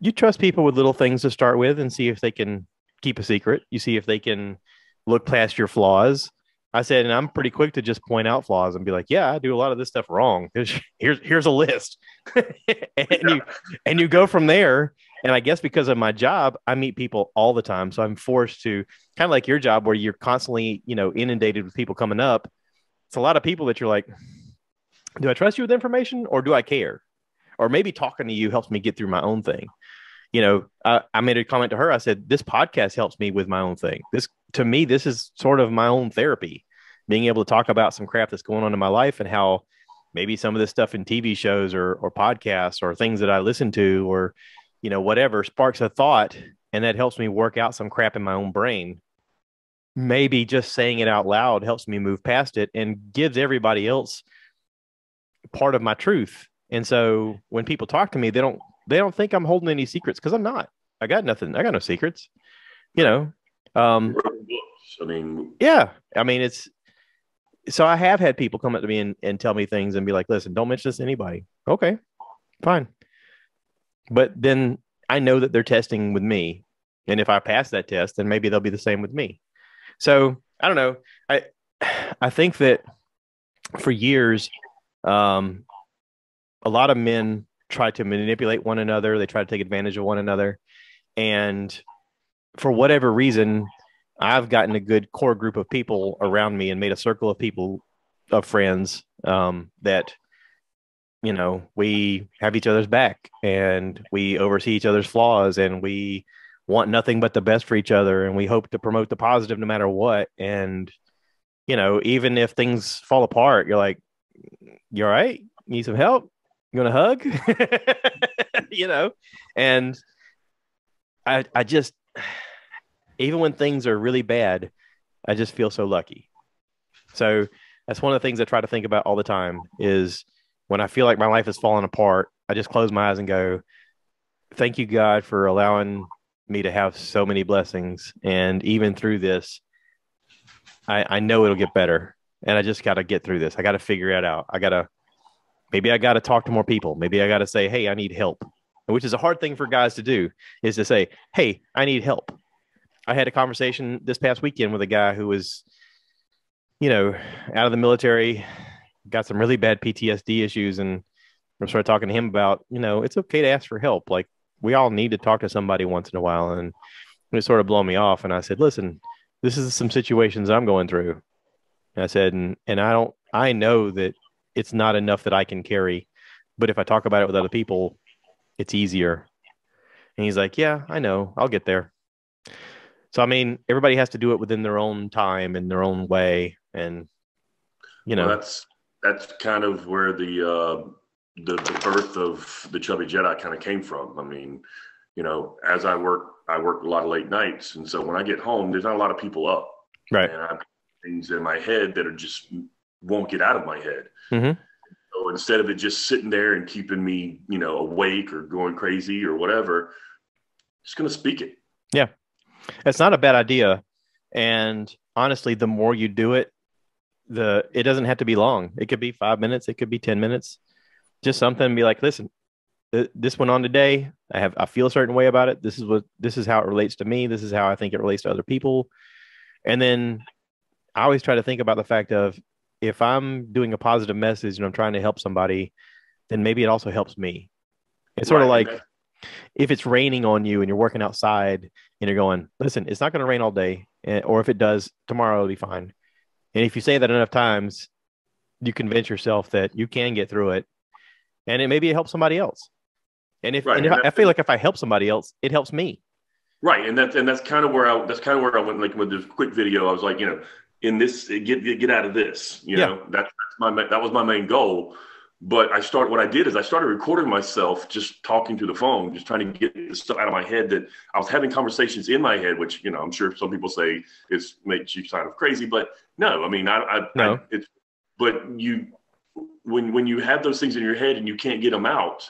you trust people with little things to start with and see if they can keep a secret. You see if they can look past your flaws. I said, and I'm pretty quick to just point out flaws and be like, yeah, I do a lot of this stuff wrong. Here's, here's, here's a list. and you, and you go from there. And I guess because of my job, I meet people all the time. So I'm forced to, kind of like your job where you're constantly, you know, inundated with people coming up. It's a lot of people that you're like, do I trust you with information or do I care? Or maybe talking to you helps me get through my own thing. You know, I, I made a comment to her. I said, this podcast helps me with my own thing. This, to me, this is sort of my own therapy, being able to talk about some crap that's going on in my life and how maybe some of this stuff in T V shows or, or podcasts or things that I listen to or, you know, whatever sparks a thought. And that helps me work out some crap in my own brain. Maybe just saying it out loud helps me move past it and gives everybody else part of my truth. And so when people talk to me, they don't, they don't think I'm holding any secrets. Cause I'm not, I got nothing. I got no secrets, you know? Um, I mean, yeah, I mean, it's, so I have had people come up to me and, and tell me things and be like, listen, don't mention this to anybody. Okay, fine. But then I know that they're testing with me. And if I pass that test, then maybe they'll be the same with me. So I don't know. I, I think that for years, um, a lot of men try to manipulate one another. They try to take advantage of one another. And for whatever reason, I've gotten a good core group of people around me and made a circle of people, of friends, um, that, you know, we have each other's back and we oversee each other's flaws and we want nothing but the best for each other. And we hope to promote the positive no matter what. And, you know, even if things fall apart, you're like, you all right? Need some help? You want a hug? You know? And I, I just, even when things are really bad, I just feel so lucky. So that's one of the things I try to think about all the time is when I feel like my life is falling apart, I just close my eyes and go, thank you, God, for allowing me to have so many blessings. And even through this, I, I know it'll get better. And I just got to get through this. I got to figure it out. I got to, maybe I got to talk to more people. Maybe I got to say, hey, I need help, which is a hard thing for guys to do, is to say, hey, I need help. I had a conversation this past weekend with a guy who was, you know, out of the military, got some really bad P T S D issues. And I started talking to him about, you know, it's okay to ask for help. Like, we all need to talk to somebody once in a while. And it sort of blown me off. And I said, listen, this is some situations I'm going through. And I said, and, and I don't, I know that it's not enough that I can carry, but if I talk about it with other people, it's easier. And he's like, yeah, I know, I'll get there. So, I mean, everybody has to do it within their own time and their own way. And, you know, well, that's, that's kind of where the, uh, The, the birth of the Chubby Jedi kind of came from. I mean, you know, as I work, I work a lot of late nights. And so when I get home, there's not a lot of people up. Right. And I've got things in my head that are just won't get out of my head. Mm-hmm. So instead of it just sitting there and keeping me, you know, awake or going crazy or whatever, I'm just going to speak it. Yeah. It's not a bad idea. And honestly, the more you do it, the, it doesn't have to be long. It could be five minutes. It could be ten minutes. Just something to be like, listen, th- this went on today. I have, I feel a certain way about it. This is what, this is how it relates to me. This is how I think it relates to other people. And then I always try to think about the fact of, if I'm doing a positive message and I'm trying to help somebody, then maybe it also helps me. It's sort of like if it's raining on you and you're working outside and you're going, listen, it's not going to rain all day. Or if it does, tomorrow it'll be fine. And if you say that enough times, you convince yourself that you can get through it. And it maybe it helps somebody else. And if, right, and if and I feel like if I help somebody else, it helps me. Right. And that's, and that's kind of where I, that's kind of where I went, like with this quick video, I was like, you know, in this, get, get out of this, you yeah. know, that, that's my, that was my main goal. But I started, what I did is I started recording myself, just talking to the phone, just trying to get the stuff out of my head that I was having conversations in my head, which, you know, I'm sure some people say is makes you kind of crazy, but no, I mean, I, I, no. I it's, but you, When when you have those things in your head and you can't get them out,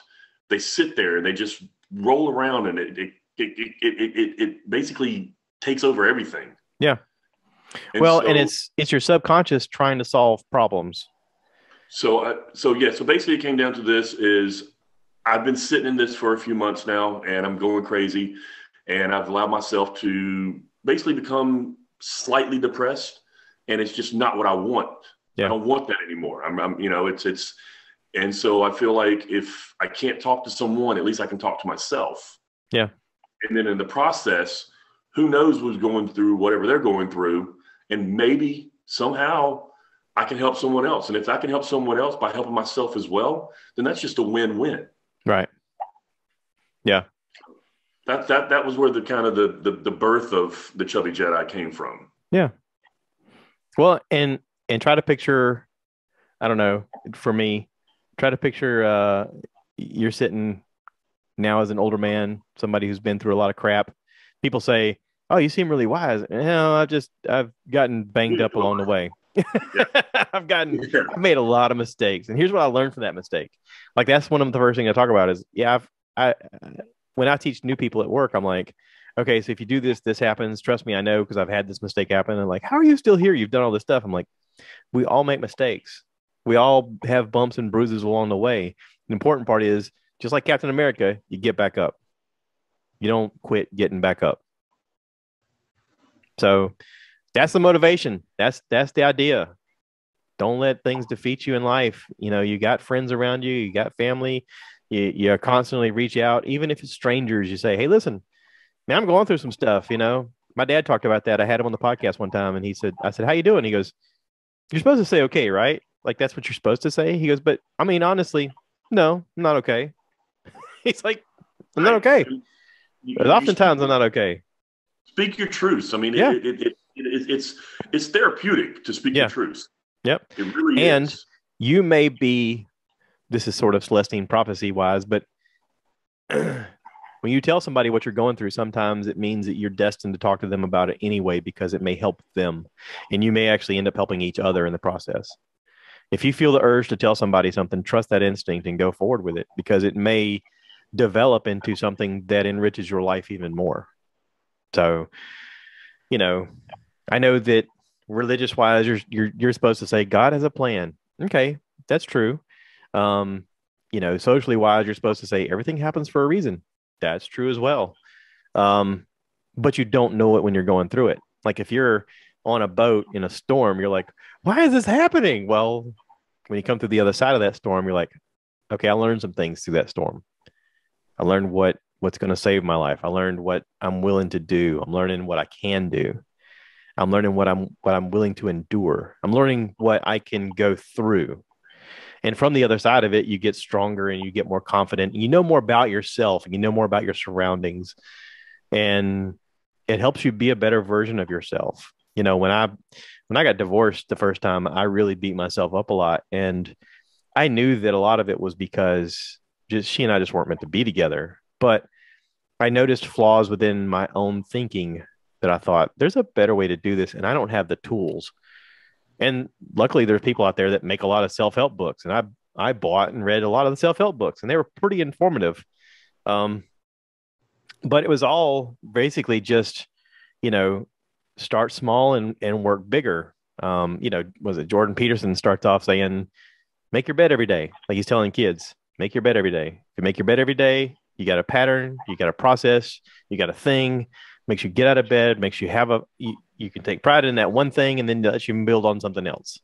they sit there and they just roll around, and it it it it it, it, it basically takes over everything. Yeah. And well, so, and it's it's your subconscious trying to solve problems. So I, so yeah, so basically it came down to this: is I've been sitting in this for a few months now, and I'm going crazy, and I've allowed myself to basically become slightly depressed, and it's just not what I want. Yeah. I don't want that anymore. I'm, I'm, you know, it's, it's, and so I feel like if I can't talk to someone, at least I can talk to myself. Yeah. And then in the process, who knows who's going through whatever they're going through, and maybe somehow I can help someone else. And if I can help someone else by helping myself as well, then that's just a win-win. Right. Yeah. That, that, that was where the kind of the, the, the birth of the Chubby Jedi came from. Yeah. Well, and, And try to picture, I don't know, for me, try to picture uh, you're sitting now as an older man, somebody who's been through a lot of crap. People say, oh, you seem really wise. No, I've just, I've gotten banged up along the way. I've gotten, I've made a lot of mistakes. And here's what I learned from that mistake. Like, that's one of the first things I talk about is, yeah, I've, I, when I teach new people at work, I'm like, okay, so if you do this, this happens. Trust me, I know, because I've had this mistake happen. And like, how are you still here? You've done all this stuff. I'm like, we all make mistakes. We all have bumps and bruises along the way. The important part is, just like Captain America, you get back up. You don't quit getting back up. So that's the motivation. That's that's the idea. Don't let things defeat you in life. You know, you got friends around you. You got family. You, you constantly reach out. Even if it's strangers, you say, hey, listen, man, I'm going through some stuff, you know. My dad talked about that. I had him on the podcast one time, and he said, I said, how you doing? He goes, you're supposed to say okay, right? Like, that's what you're supposed to say? He goes, but, I mean, honestly, no, I'm not okay. He's like, I'm not okay. But oftentimes, I'm not okay. Speak your truth. I mean, yeah. it, it, it, it, it's it's therapeutic to speak yeah. your truth. Yep. It really and is. You may be, this is sort of Celestine prophecy-wise, but when you tell somebody what you're going through, sometimes it means that you're destined to talk to them about it anyway because it may help them. And you may actually end up helping each other in the process. If you feel the urge to tell somebody something, trust that instinct and go forward with it because it may develop into something that enriches your life even more. So, you know, I know that religious wise, you're, you're, you're supposed to say God has a plan. Okay, that's true. Um, you know, socially wise, you're supposed to say everything happens for a reason. That's true as well. Um, but you don't know it when you're going through it. Like if you're on a boat in a storm, you're like, why is this happening? Well, when you come through the other side of that storm, you're like, okay, I learned some things through that storm. I learned what, what's going to save my life. I learned what I'm willing to do. I'm learning what I can do. I'm learning what I'm, what I'm willing to endure. I'm learning what I can go through. And from the other side of it, you get stronger and you get more confident. And you know more about yourself and you know more about your surroundings. And it helps you be a better version of yourself. You know, when I, when I got divorced the first time, I really beat myself up a lot. And I knew that a lot of it was because just she and I just weren't meant to be together. But I noticed flaws within my own thinking that I thought there's a better way to do this. And I don't have the tools. And luckily there's people out there that make a lot of self-help books. And I, I bought and read a lot of the self-help books and they were pretty informative. Um, but it was all basically just, you know, start small and, and work bigger. Um, you know, was it Jordan Peterson starts off saying, make your bed every day. Like he's telling kids, make your bed every day. If you make your bed every day, you got a pattern, you got a process, you got a thing, makes you get out of bed, makes you have a, you, you can take pride in that one thing and then lets you build on something else.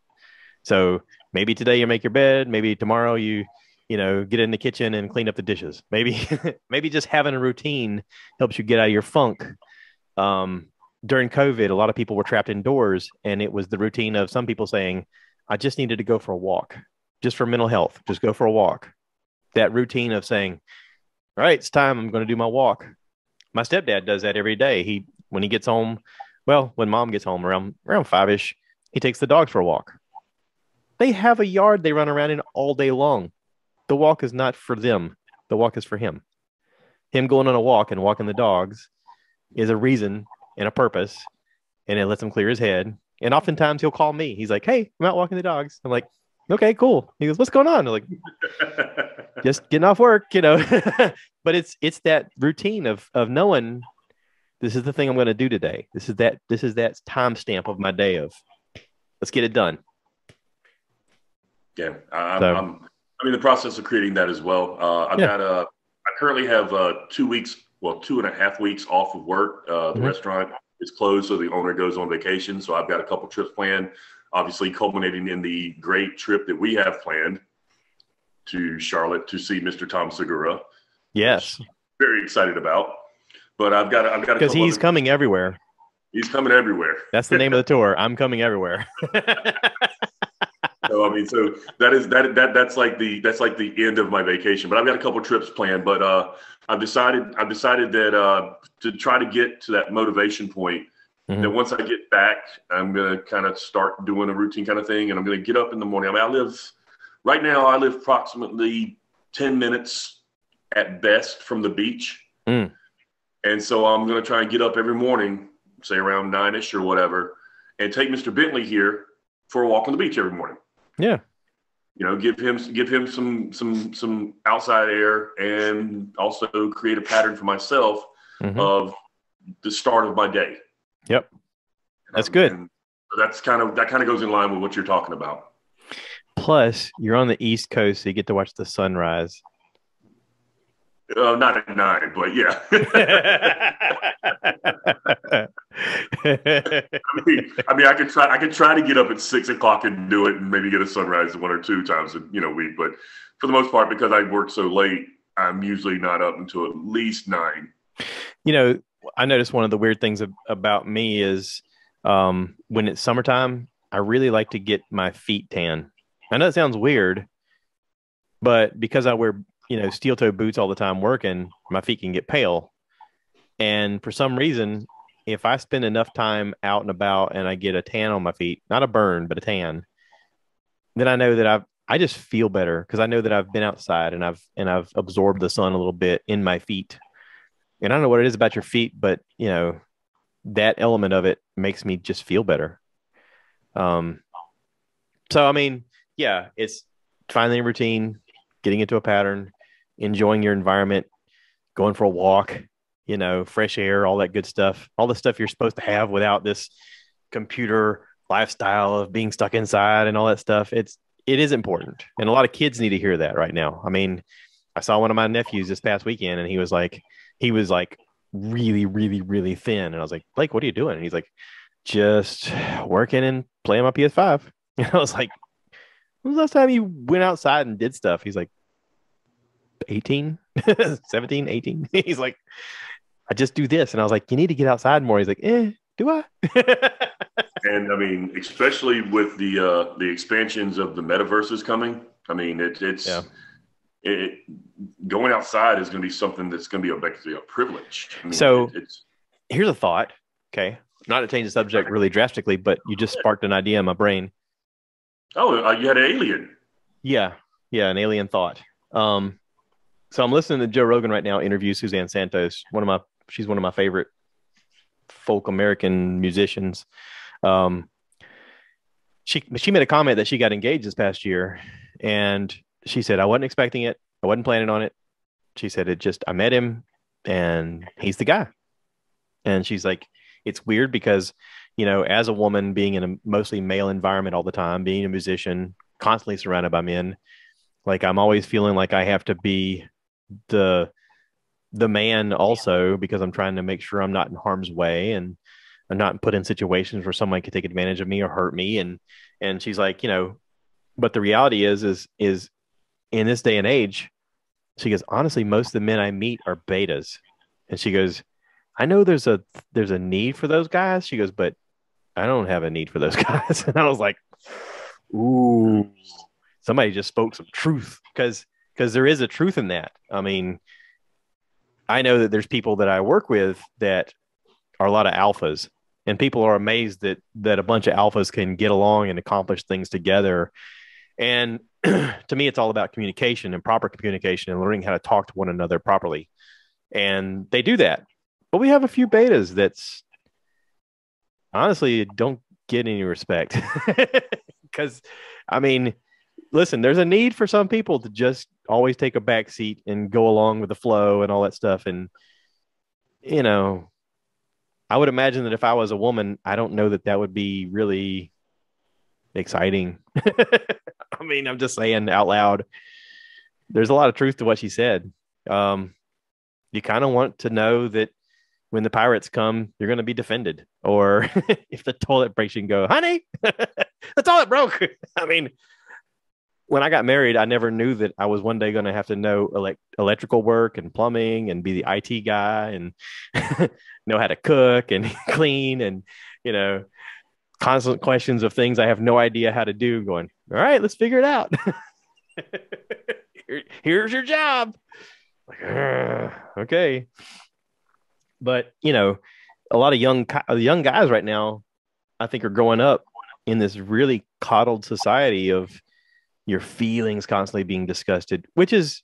So maybe today you make your bed. Maybe tomorrow you, you know, get in the kitchen and clean up the dishes. Maybe, maybe just having a routine helps you get out of your funk. Um, During COVID, a lot of people were trapped indoors, and it was the routine of some people saying, I just needed to go for a walk, just for mental health, just go for a walk. That routine of saying, all right, it's time, I'm going to do my walk. My stepdad does that every day. He, when he gets home, well, when mom gets home around, around five-ish, he takes the dogs for a walk. They have a yard they run around in all day long. The walk is not for them. The walk is for him. Him going on a walk and walking the dogs is a reason and a purpose, and it lets him clear his head. And oftentimes he'll call me. He's like, hey, I'm out walking the dogs. I'm like, okay, cool. He goes, what's going on? I'm like, just getting off work, you know. But it's it's that routine of of knowing this is the thing I'm going to do today. This is that this is that time stamp of my day of let's get it done. Yeah, I'm, so. I'm I'm in the process of creating that as well. Uh, I've yeah. got a I currently have uh, two weeks. Well, two and a half weeks off of work. Uh, the mm-hmm. restaurant is closed, so the owner goes on vacation. So I've got a couple trips planned, obviously culminating in the great trip that we have planned to Charlotte to see Mister Tom Segura. Yes, very excited about. But I've got I've got because he's other... coming everywhere. He's coming everywhere. That's the name of the tour. I'm coming everywhere. So I mean, so that is that that that's like the that's like the end of my vacation. But I've got a couple trips planned. But uh, I've decided I've decided that uh, to try to get to that motivation point. Mm-hmm. That once I get back, I'm gonna kind of start doing a routine kind of thing, and I'm gonna get up in the morning. I mean, I live right now. I live approximately ten minutes at best from the beach, mm. and so I'm gonna try and get up every morning, say around nine-ish or whatever, and take Mister Bentley here for a walk on the beach every morning. Yeah. You know, give him, give him some, some, some outside air and also create a pattern for myself mm-hmm. of the start of my day. Yep. That's and, good. And that's kind of, that kind of goes in line with what you're talking about. Plus you're on the East Coast, so you get to watch the sunrise. Uh, not at nine, but yeah. I mean, I mean, I could try. I could try to get up at six o'clock and do it, and maybe get a sunrise one or two times a you know week. But for the most part, because I work so late, I'm usually not up until at least nine. You know, I noticed one of the weird things ab- about me is um, when it's summertime, I really like to get my feet tan. I know it sounds weird, but because I wear, you know, steel toe boots all the time working, my feet can get pale. And for some reason, if I spend enough time out and about and I get a tan on my feet, not a burn, but a tan, then I know that I've, I just feel better because I know that I've been outside and I've, and I've absorbed the sun a little bit in my feet. And I don't know what it is about your feet, but you know, that element of it makes me just feel better. Um, so, I mean, yeah, it's finding a routine, getting into a pattern, enjoying your environment, going for a walk, you know, fresh air, all that good stuff, all the stuff you're supposed to have without this computer lifestyle of being stuck inside and all that stuff. It's, it is important. And a lot of kids need to hear that right now. I mean, I saw one of my nephews this past weekend and he was like, he was like really, really, really thin. And I was like, Blake, what are you doing? And he's like, just working and playing my P S five. And I was like, when was the last time you went outside and did stuff? He's like, eighteen, seventeen, eighteen. He's like, I just do this. And I was like, you need to get outside more. He's like, eh, do I? And I mean, especially with the uh, the expansions of the metaverses coming, I mean, it, it's yeah. it, going outside is going to be something that's going to be a, a privilege. I mean, so it, it's, here's a thought. Okay. Not to change the subject really drastically, but you just sparked an idea in my brain. Oh, uh, you had an alien. Yeah. Yeah. An alien thought. Um, so I'm listening to Joe Rogan right now interview Suzanne Santos. One of my, she's one of my favorite folk American musicians. Um, she, she made a comment that she got engaged this past year and she said, I wasn't expecting it. I wasn't planning on it. She said, it just, I met him and he's the guy. And she's like, it's weird because, you know, as a woman being in a mostly male environment all the time, being a musician, constantly surrounded by men, like I'm always feeling like I have to be the, the man also, because I'm trying to make sure I'm not in harm's way and I'm not put in situations where someone could take advantage of me or hurt me. And, and she's like, you know, but the reality is, is, is in this day and age, she goes, honestly, most of the men I meet are betas. And she goes, I know there's a there's a need for those guys. She goes, but I don't have a need for those guys. And I was like, ooh, somebody just spoke some truth because because there is a truth in that. I mean, I know that there's people that I work with that are a lot of alphas and people are amazed that that a bunch of alphas can get along and accomplish things together. And to me, it's all about communication and proper communication and learning how to talk to one another properly. And they do that. But we have a few betas that's honestly don't get any respect because, I mean, listen, there's a need for some people to just always take a back seat and go along with the flow and all that stuff. And, you know, I would imagine that if I was a woman, I don't know that that would be really exciting. I mean, I'm just saying out loud, there's a lot of truth to what she said. Um, you kind of want to know that when the pirates come, you're going to be defended. Or if the toilet breaks, you can go, honey, the toilet broke. I mean, when I got married, I never knew that I was one day going to have to know elect- electrical work and plumbing and be the I T guy and know how to cook and clean and, you know, constant questions of things I have no idea how to do going, all right, let's figure it out. Here, here's your job. Like, okay. But, you know, a lot of young young guys right now, I think, are growing up in this really coddled society of your feelings constantly being discussed, which is,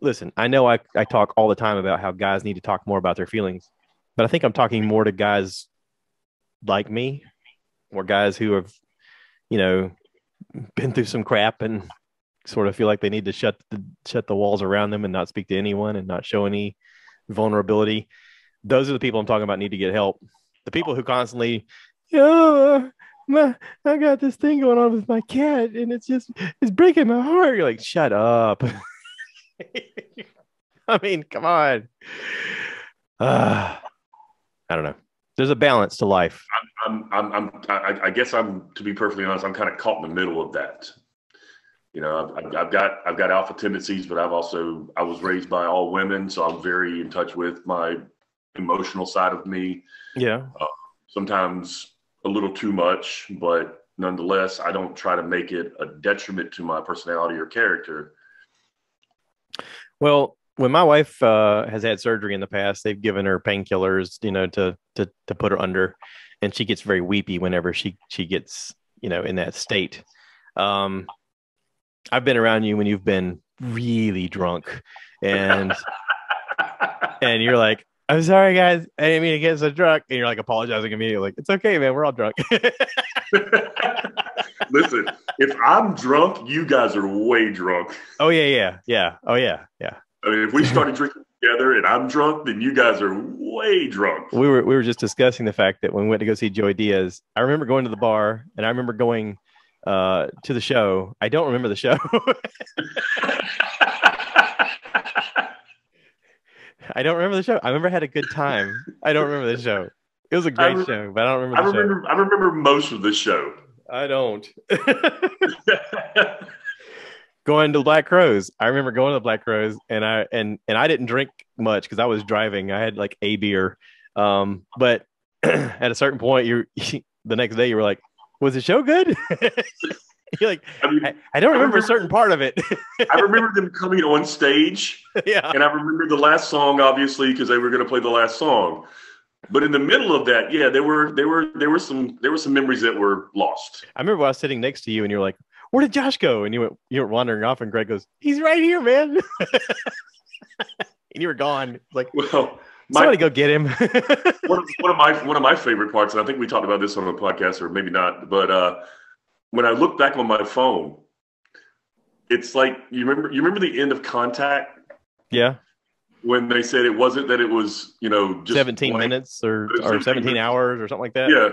listen, I know I, I talk all the time about how guys need to talk more about their feelings, but I think I'm talking more to guys like me or guys who have, you know, been through some crap and sort of feel like they need to shut the, shut the walls around them and not speak to anyone and not show any vulnerability. Those are the people I'm talking about need to get help. The people who constantly, oh, my, I got this thing going on with my cat and it's just, it's breaking my heart. You're like, shut up. I mean, come on. Uh, I don't know. There's a balance to life. I'm, I'm, I'm, I'm I guess I'm, to be perfectly honest, I'm kind of caught in the middle of that. You know, I've, I've got I've got alpha tendencies, but I've also I was raised by all women, so I'm very in touch with my emotional side of me. Yeah. Uh, sometimes a little too much, but nonetheless, I don't try to make it a detriment to my personality or character. Well, when my wife uh, has had surgery in the past, they've given her painkillers, you know, to, to, to put her under, and she gets very weepy whenever she, she gets, you know, in that state. Um, I've been around you when you've been really drunk, and, and you're like, I'm sorry, guys, I didn't mean to get so drunk. And you're like apologizing immediately. Like, it's okay, man. We're all drunk. Listen, if I'm drunk, you guys are way drunk. Oh, yeah, yeah, yeah. Oh, yeah, yeah. I mean, if we started drinking together and I'm drunk, then you guys are way drunk. We were we were just discussing the fact that when we went to go see Joey Diaz, I remember going to the bar, and I remember going uh, to the show. I don't remember the show. I don't remember the show. I remember I had a good time. I don't remember the show. It was a great re- show, but I don't remember the I remember, show. I remember most of the show. I don't. Going to Black Crowes. I remember going to the Black Crowes, and I and and I didn't drink much because I was driving. I had like a beer. Um, but at a certain point, you the next day you were like, was the show good? You're like, I, mean, I, I don't remember, I remember a certain part of it. I remember them coming on stage. Yeah. And I remember the last song, obviously, because they were going to play the last song. But in the middle of that, yeah, there were there were there were some there were some memories that were lost. I remember I was sitting next to you and you're like, where did Josh go? And you went you were wandering off, and Greg goes, he's right here, man. And you were gone. Like, well, my, somebody go get him. one, of, one of my one of my favorite parts, and I think we talked about this on the podcast, or maybe not, but uh when I look back on my phone, it's like, you remember, you remember the end of Contact? Yeah. When they said it wasn't that it was, you know, just seventeen blank, minutes or, or seventeen minutes. Hours or something like that. Yeah.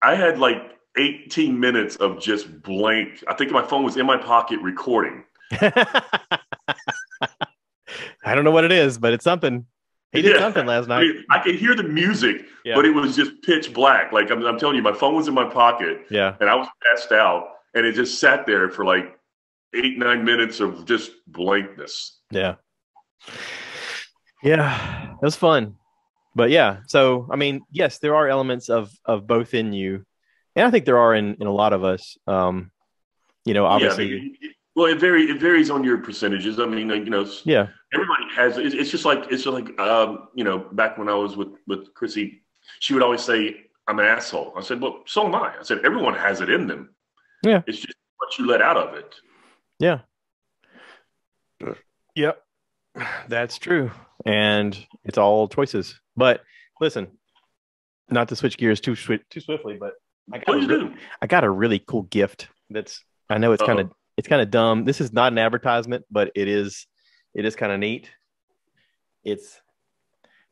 I had like eighteen minutes of just blank. I think my phone was in my pocket recording. I don't know what it is, but it's something. He did yeah. something last night. I mean, I could hear the music, yeah. but it was just pitch black. Like, I'm, I'm telling you, my phone was in my pocket, yeah. and I was passed out, and it just sat there for like eight, nine minutes of just blankness. Yeah. Yeah, it was fun. But yeah, so, I mean, yes, there are elements of, of both in you, and I think there are in, in a lot of us, um, you know, obviously. Yeah, I mean, well, it varies, it varies on your percentages. I mean, you know, yeah. everybody has, it's just like, it's just like, um, you know, back when I was with, with Chrissy, she would always say, I'm an asshole. I said, well, so am I. I said, everyone has it in them. Yeah. It's just what you let out of it. Yeah. Yep. That's true. And it's all choices, but listen, not to switch gears too, sw- too swiftly, but I got, a really, I got a really cool gift. That's, I know it's kind of, It's kind of dumb. This is not an advertisement, but it is it is kind of neat. It's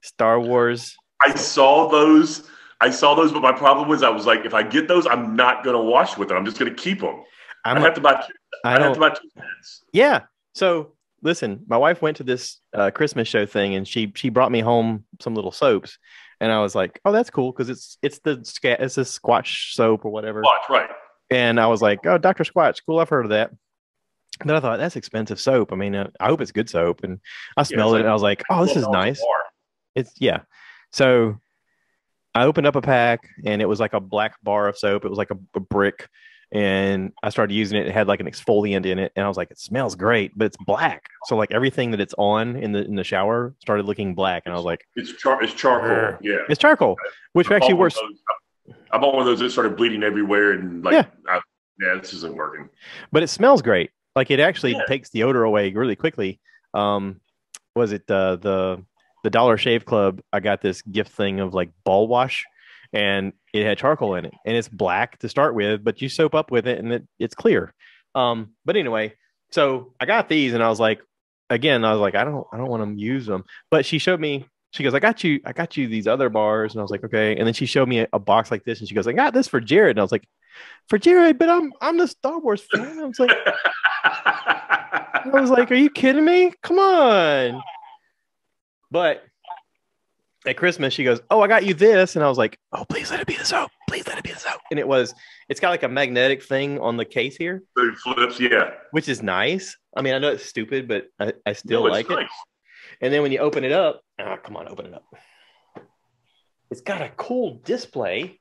Star Wars. I saw those. I saw those, but my problem was I was like, if I get those, I'm not going to wash with them. I'm just going to keep them. I'm I have to buy two. I, I have to buy two sets. Yeah. So, listen, my wife went to this uh, Christmas show thing, and she she brought me home some little soaps. And I was like, oh, that's cool, because it's it's the it's a Squatch soap or whatever. Squatch, right. And I was like, oh, Doctor Squatch, cool, I've heard of that. Then I thought, that's expensive soap. I mean, uh, I hope it's good soap. And I smelled yeah, it, like, and I was like, oh, this is nice. It's, yeah. So I opened up a pack, and it was like a black bar of soap. It was like a, a brick. And I started using it. It had like an exfoliant in it. And I was like, it smells great, but it's black. So like everything that it's on in the in the shower started looking black. And I was like, It's, char- it's charcoal. Yeah. It's charcoal, which actually works. I bought one of those that started bleeding everywhere, and like, yeah, I, yeah this isn't working. But it smells great. Like, it actually yeah. takes the odor away really quickly. Um, was it uh, the the Dollar Shave Club? I got this gift thing of like ball wash, and it had charcoal in it, and it's black to start with, but you soap up with it, and it, it's clear. Um, but anyway, so I got these, and I was like, again, I was like, I don't, I don't want to use them. But she showed me. She goes, I got you. I got you these other bars. And I was like, okay. And then she showed me a, a box like this. And she goes, I got this for Jared. And I was like, for Jared? But I'm I'm the Star Wars fan. And I was like, I was like, are you kidding me? Come on. But at Christmas, she goes, oh, I got you this. And I was like, oh, please let it be the soap. Please let it be the soap. And it was, it's got like a magnetic thing on the case here. It flips, yeah. Which is nice. I mean, I know it's stupid, but I, I still no, like nice. it. And then when you open it up, ah, come on, open it up. It's got a cool display.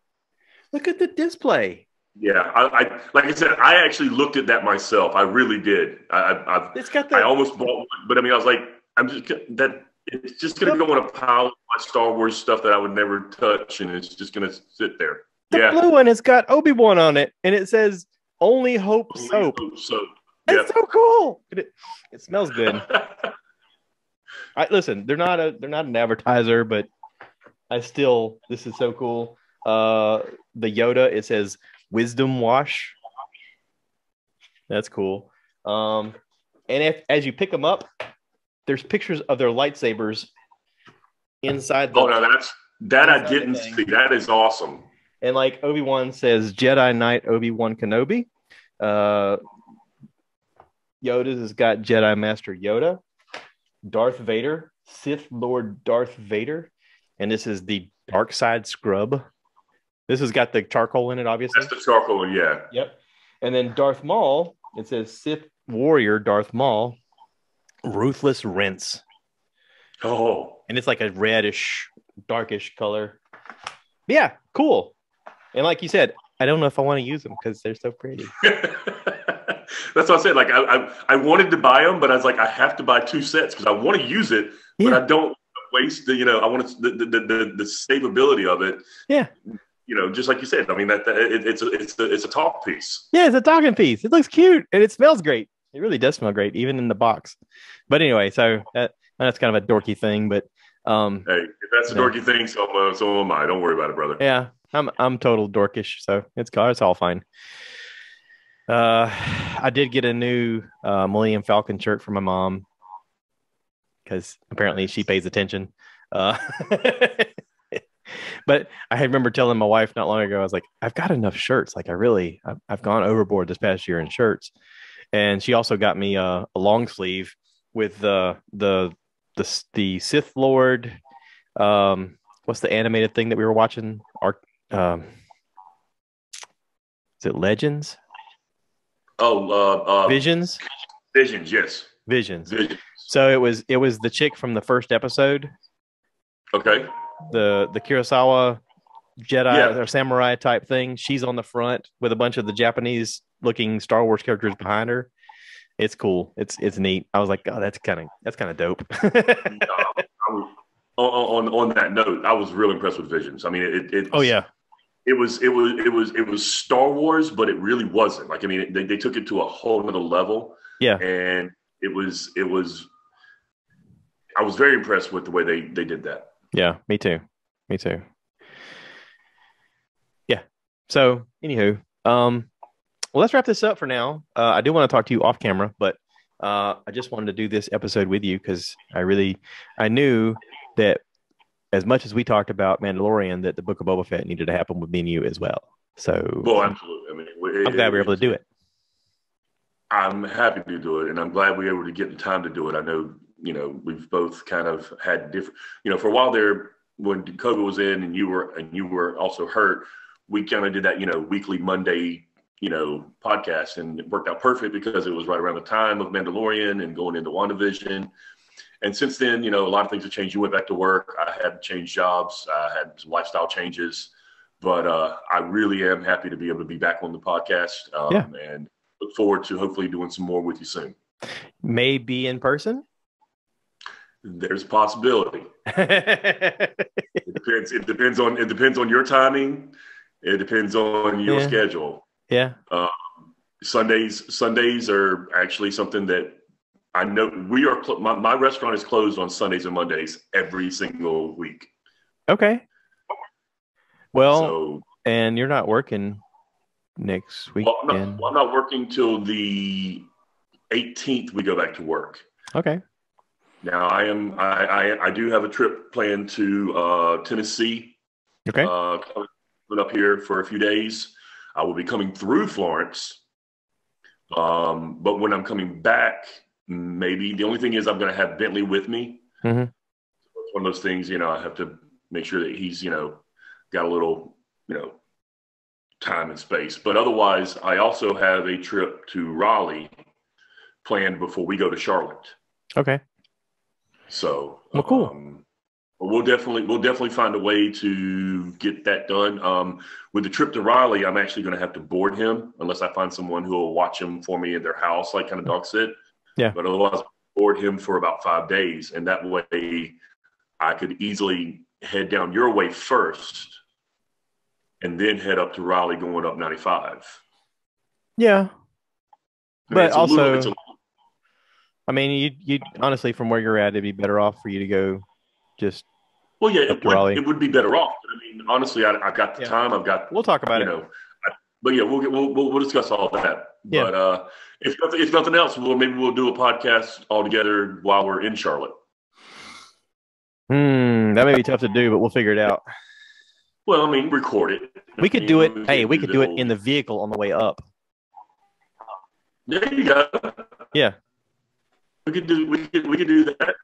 Look at the display. Yeah, I, I like I said, I actually looked at that myself. I really did. I, I've, it's got the, I almost bought one, but I mean, I was like, I'm just that. It's just going to go in a pile of my Star Wars stuff that I would never touch, and it's just going to sit there. The yeah. blue one has got Obi-Wan on it, and it says "Only Hope Only Soap." Hope Soap. It's yeah. so cool. It, it smells good. I, listen, they're not a they're not an advertiser, but I still this is so cool. Uh, the Yoda, it says "Wisdom Wash." That's cool. Um, and if, as you pick them up, there's pictures of their lightsabers inside. The oh no, that's that I didn't see. That is awesome. And like Obi-Wan says, Jedi Knight Obi-Wan Kenobi. Uh, Yoda's has got Jedi Master Yoda, Darth Vader, Sith Lord Darth Vader, and this is the Dark Side Scrub. This has got the charcoal in it, obviously. That's the charcoal, yeah. Yep. And then Darth Maul, it says Sith Warrior Darth Maul, Ruthless Rinse. Oh. And it's like a reddish, darkish color. Yeah, cool. And like you said, I don't know if I want to use them because they're so pretty. That's what I said. Like I, I, I wanted to buy them, but I was like, I have to buy two sets because I want to use it, yeah. but I don't waste the, you know, I want to, the, the, the, the savability of it. Yeah. You know, just like you said, I mean, that, that it, it's, a, it's, a, it's a talk piece. Yeah, it's a talking piece. It looks cute and it smells great. It really does smell great, even in the box. But anyway, so that, that's kind of a dorky thing, but. Um, hey, if that's a dorky yeah. thing, so, uh, so am I. Don't worry about it, brother. Yeah, I'm I'm total dorkish, so it's it's all fine. Uh, I did get a new uh, Millennium Falcon shirt for my mom because apparently she pays attention. Uh, but I remember telling my wife not long ago, I was like, I've got enough shirts. Like I really, I've, I've gone overboard this past year in shirts, and she also got me uh, a long sleeve with uh, the the. The, the Sith Lord, um, what's the animated thing that we were watching? Our, um, is it Legends? Oh, uh, uh, Visions. Visions, yes. Visions. Visions. So it was it was the chick from the first episode. Okay. The the Kurosawa Jedi yeah. or samurai type thing. She's on the front with a bunch of the Japanese looking Star Wars characters behind her. It's cool. It's it's neat. I was like, oh, that's kind of that's kind of dope. I, I was, on, on on that note, I was real impressed with Visions. I mean, it. it oh yeah, it was it was it was it was Star Wars, but it really wasn't. Like, I mean, they they took it to a whole nother level. Yeah, and it was it was. I was very impressed with the way they they did that. Yeah, me too, me too. Yeah. So, anywho, um. Well, let's wrap this up for now. Uh, I do want to talk to you off camera, but uh, I just wanted to do this episode with you because I really, I knew that as much as we talked about Mandalorian, that the Book of Boba Fett needed to happen with me and you as well. So, well, absolutely. I mean, it, I'm glad we were able to do it. I'm happy to do it, and I'm glad we were able to get the time to do it. I know, you know, we've both kind of had different, you know, for a while there when COVID was in, and you were and you were also hurt. We kind of did that, you know, weekly Monday. You know, podcast, and it worked out perfect because it was right around the time of Mandalorian and going into WandaVision. And since then, you know, a lot of things have changed. You went back to work. I had changed jobs. I had some lifestyle changes, but uh, I really am happy to be able to be back on the podcast um, yeah. and look forward to hopefully doing some more with you soon. Maybe in person. There's a possibility. It depends. It depends on, it depends on your timing. It depends on your yeah. schedule. Yeah. Uh, Sundays Sundays are actually something that I know we are. My, my restaurant is closed on Sundays and Mondays every single week. Okay. Well, so, and you're not working next week. Well, I'm not, well, I'm not working till the eighteenth. We go back to work. Okay. Now I am. I I, I do have a trip planned to uh, Tennessee. Okay. Uh, coming up here for a few days. I will be coming through Florence, um, but when I'm coming back, maybe the only thing is I'm going to have Bentley with me. Mm-hmm. It's one of those things, you know, I have to make sure that he's, you know, got a little, you know, time and space. But otherwise, I also have a trip to Raleigh planned before we go to Charlotte. Okay. So, well, cool. Um, We'll definitely we'll definitely find a way to get that done. Um, with the trip to Raleigh, I'm actually going to have to board him unless I find someone who will watch him for me in their house, like kind of dog sit. Yeah. But otherwise, board him for about five days, and that way I could easily head down your way first, and then head up to Raleigh, going up ninety-five. Yeah, I mean, but it's also, a little, it's a I mean, you you honestly, from where you're at, it'd be better off for you to go. Just well, yeah, it would, it would be better off. I mean, honestly, I, I've got the yeah. time. I've got. We'll talk about you it. Know, I, but yeah, we'll, we'll we'll we'll discuss all of that. Yeah. But uh, if nothing, if nothing else, we'll maybe we'll do a podcast all together while we're in Charlotte. Hmm, that may be tough to do, but we'll figure it out. Well, I mean, record it. We could do it. We hey, we could do it whole... in the vehicle on the way up. There you go. Yeah, we could do. We could. We could do that.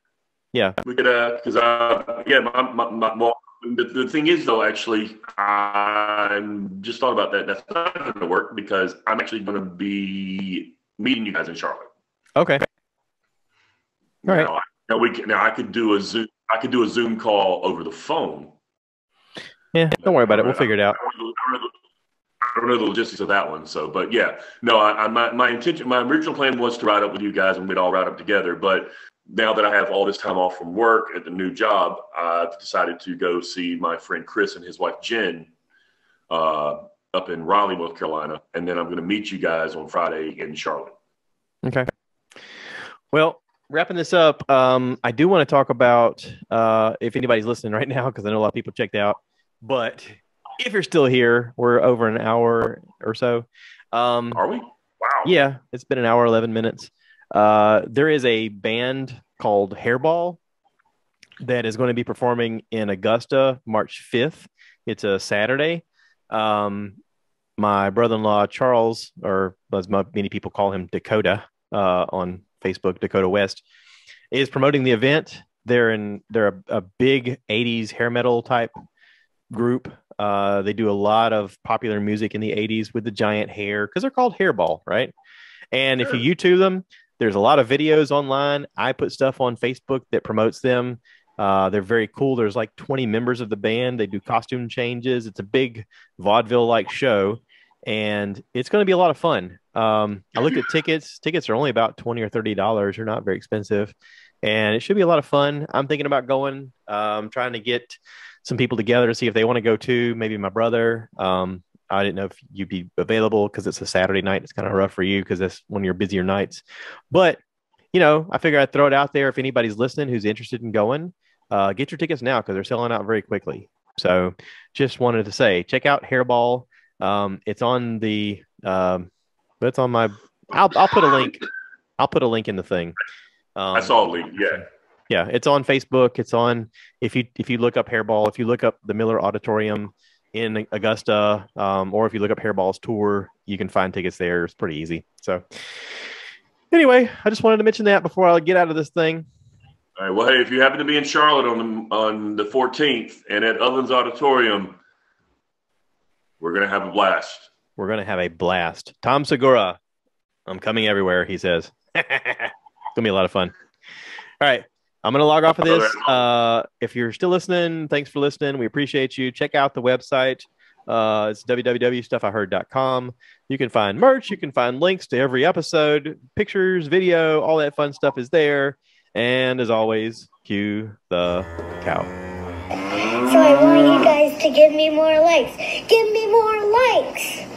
Yeah, we could, uh, because uh, yeah, my, my, my, my, the, the thing is though, actually, I just thought about that. That's not going to work because I'm actually going to be meeting you guys in Charlotte. Okay. All right. Now, now we can, now I could do a Zoom. I could do a Zoom call over the phone. Yeah, don't worry about it. We'll figure it out. I don't know the, I don't know the logistics of that one. So, but yeah, no, I, I my my intention, my original plan was to ride up with you guys and we'd all ride up together, but. Now that I have all this time off from work at the new job, I've decided to go see my friend Chris and his wife Jen uh, up in Raleigh, North Carolina. And then I'm going to meet you guys on Friday in Charlotte. Okay. Well, wrapping this up, um, I do want to talk about, uh, if anybody's listening right now, because I know a lot of people checked out. But if you're still here, we're over an hour or so. Um, Are we? Wow. Yeah, it's been an hour, eleven minutes. Uh, there is a band called Hairball that is going to be performing in Augusta, March fifth. It's a Saturday. Um, my brother-in-law, Charles, or as many people call him, Dakota, uh, on Facebook, Dakota West, is promoting the event. They're in, they're a, a big eighties hair metal type group. Uh, they do a lot of popular music in the eighties with the giant hair because they're called Hairball, right? And sure. If you YouTube them, there's a lot of videos online. I put stuff on Facebook that promotes them. Uh, they're very cool. There's like twenty members of the band. They do costume changes. It's a big vaudeville-like show, and it's going to be a lot of fun. Um, I looked at tickets. Tickets are only about twenty or thirty dollars. They're not very expensive, and it should be a lot of fun. I'm thinking about going. Um, trying to get some people together to see if they want to go too. Maybe my brother. Um, I didn't know if you'd be available because it's a Saturday night. It's kind of rough for you because that's one of your busier nights. But, you know, I figure I'd throw it out there. If anybody's listening who's interested in going, uh, get your tickets now because they're selling out very quickly. So just wanted to say, check out Hairball. Um, it's on the, um, it's on my, I'll, I'll put a link. I'll put a link in the thing. Um, I saw a link. Yeah. Yeah. It's on Facebook. It's on, if you, if you look up Hairball, if you look up the Miller Auditorium in Augusta, um, or if you look up Hairball's tour, you can find tickets there. It's pretty easy. So anyway, I just wanted to mention that before I get out of this thing. All right. Well, hey, if you happen to be in Charlotte on the, on the fourteenth and at Ovens Auditorium, we're going to have a blast. We're going to have a blast. Tom Segura, I'm coming everywhere, he says. It's going to be a lot of fun. All right. I'm going to log off of this. Uh, if you're still listening, thanks for listening. We appreciate you. Check out the website. Uh, it's w w w dot stuff I heard dot com. You can find merch. You can find links to every episode, pictures, video, all that fun stuff is there. And as always, cue the cow. So I want you guys to give me more likes. Give me more likes.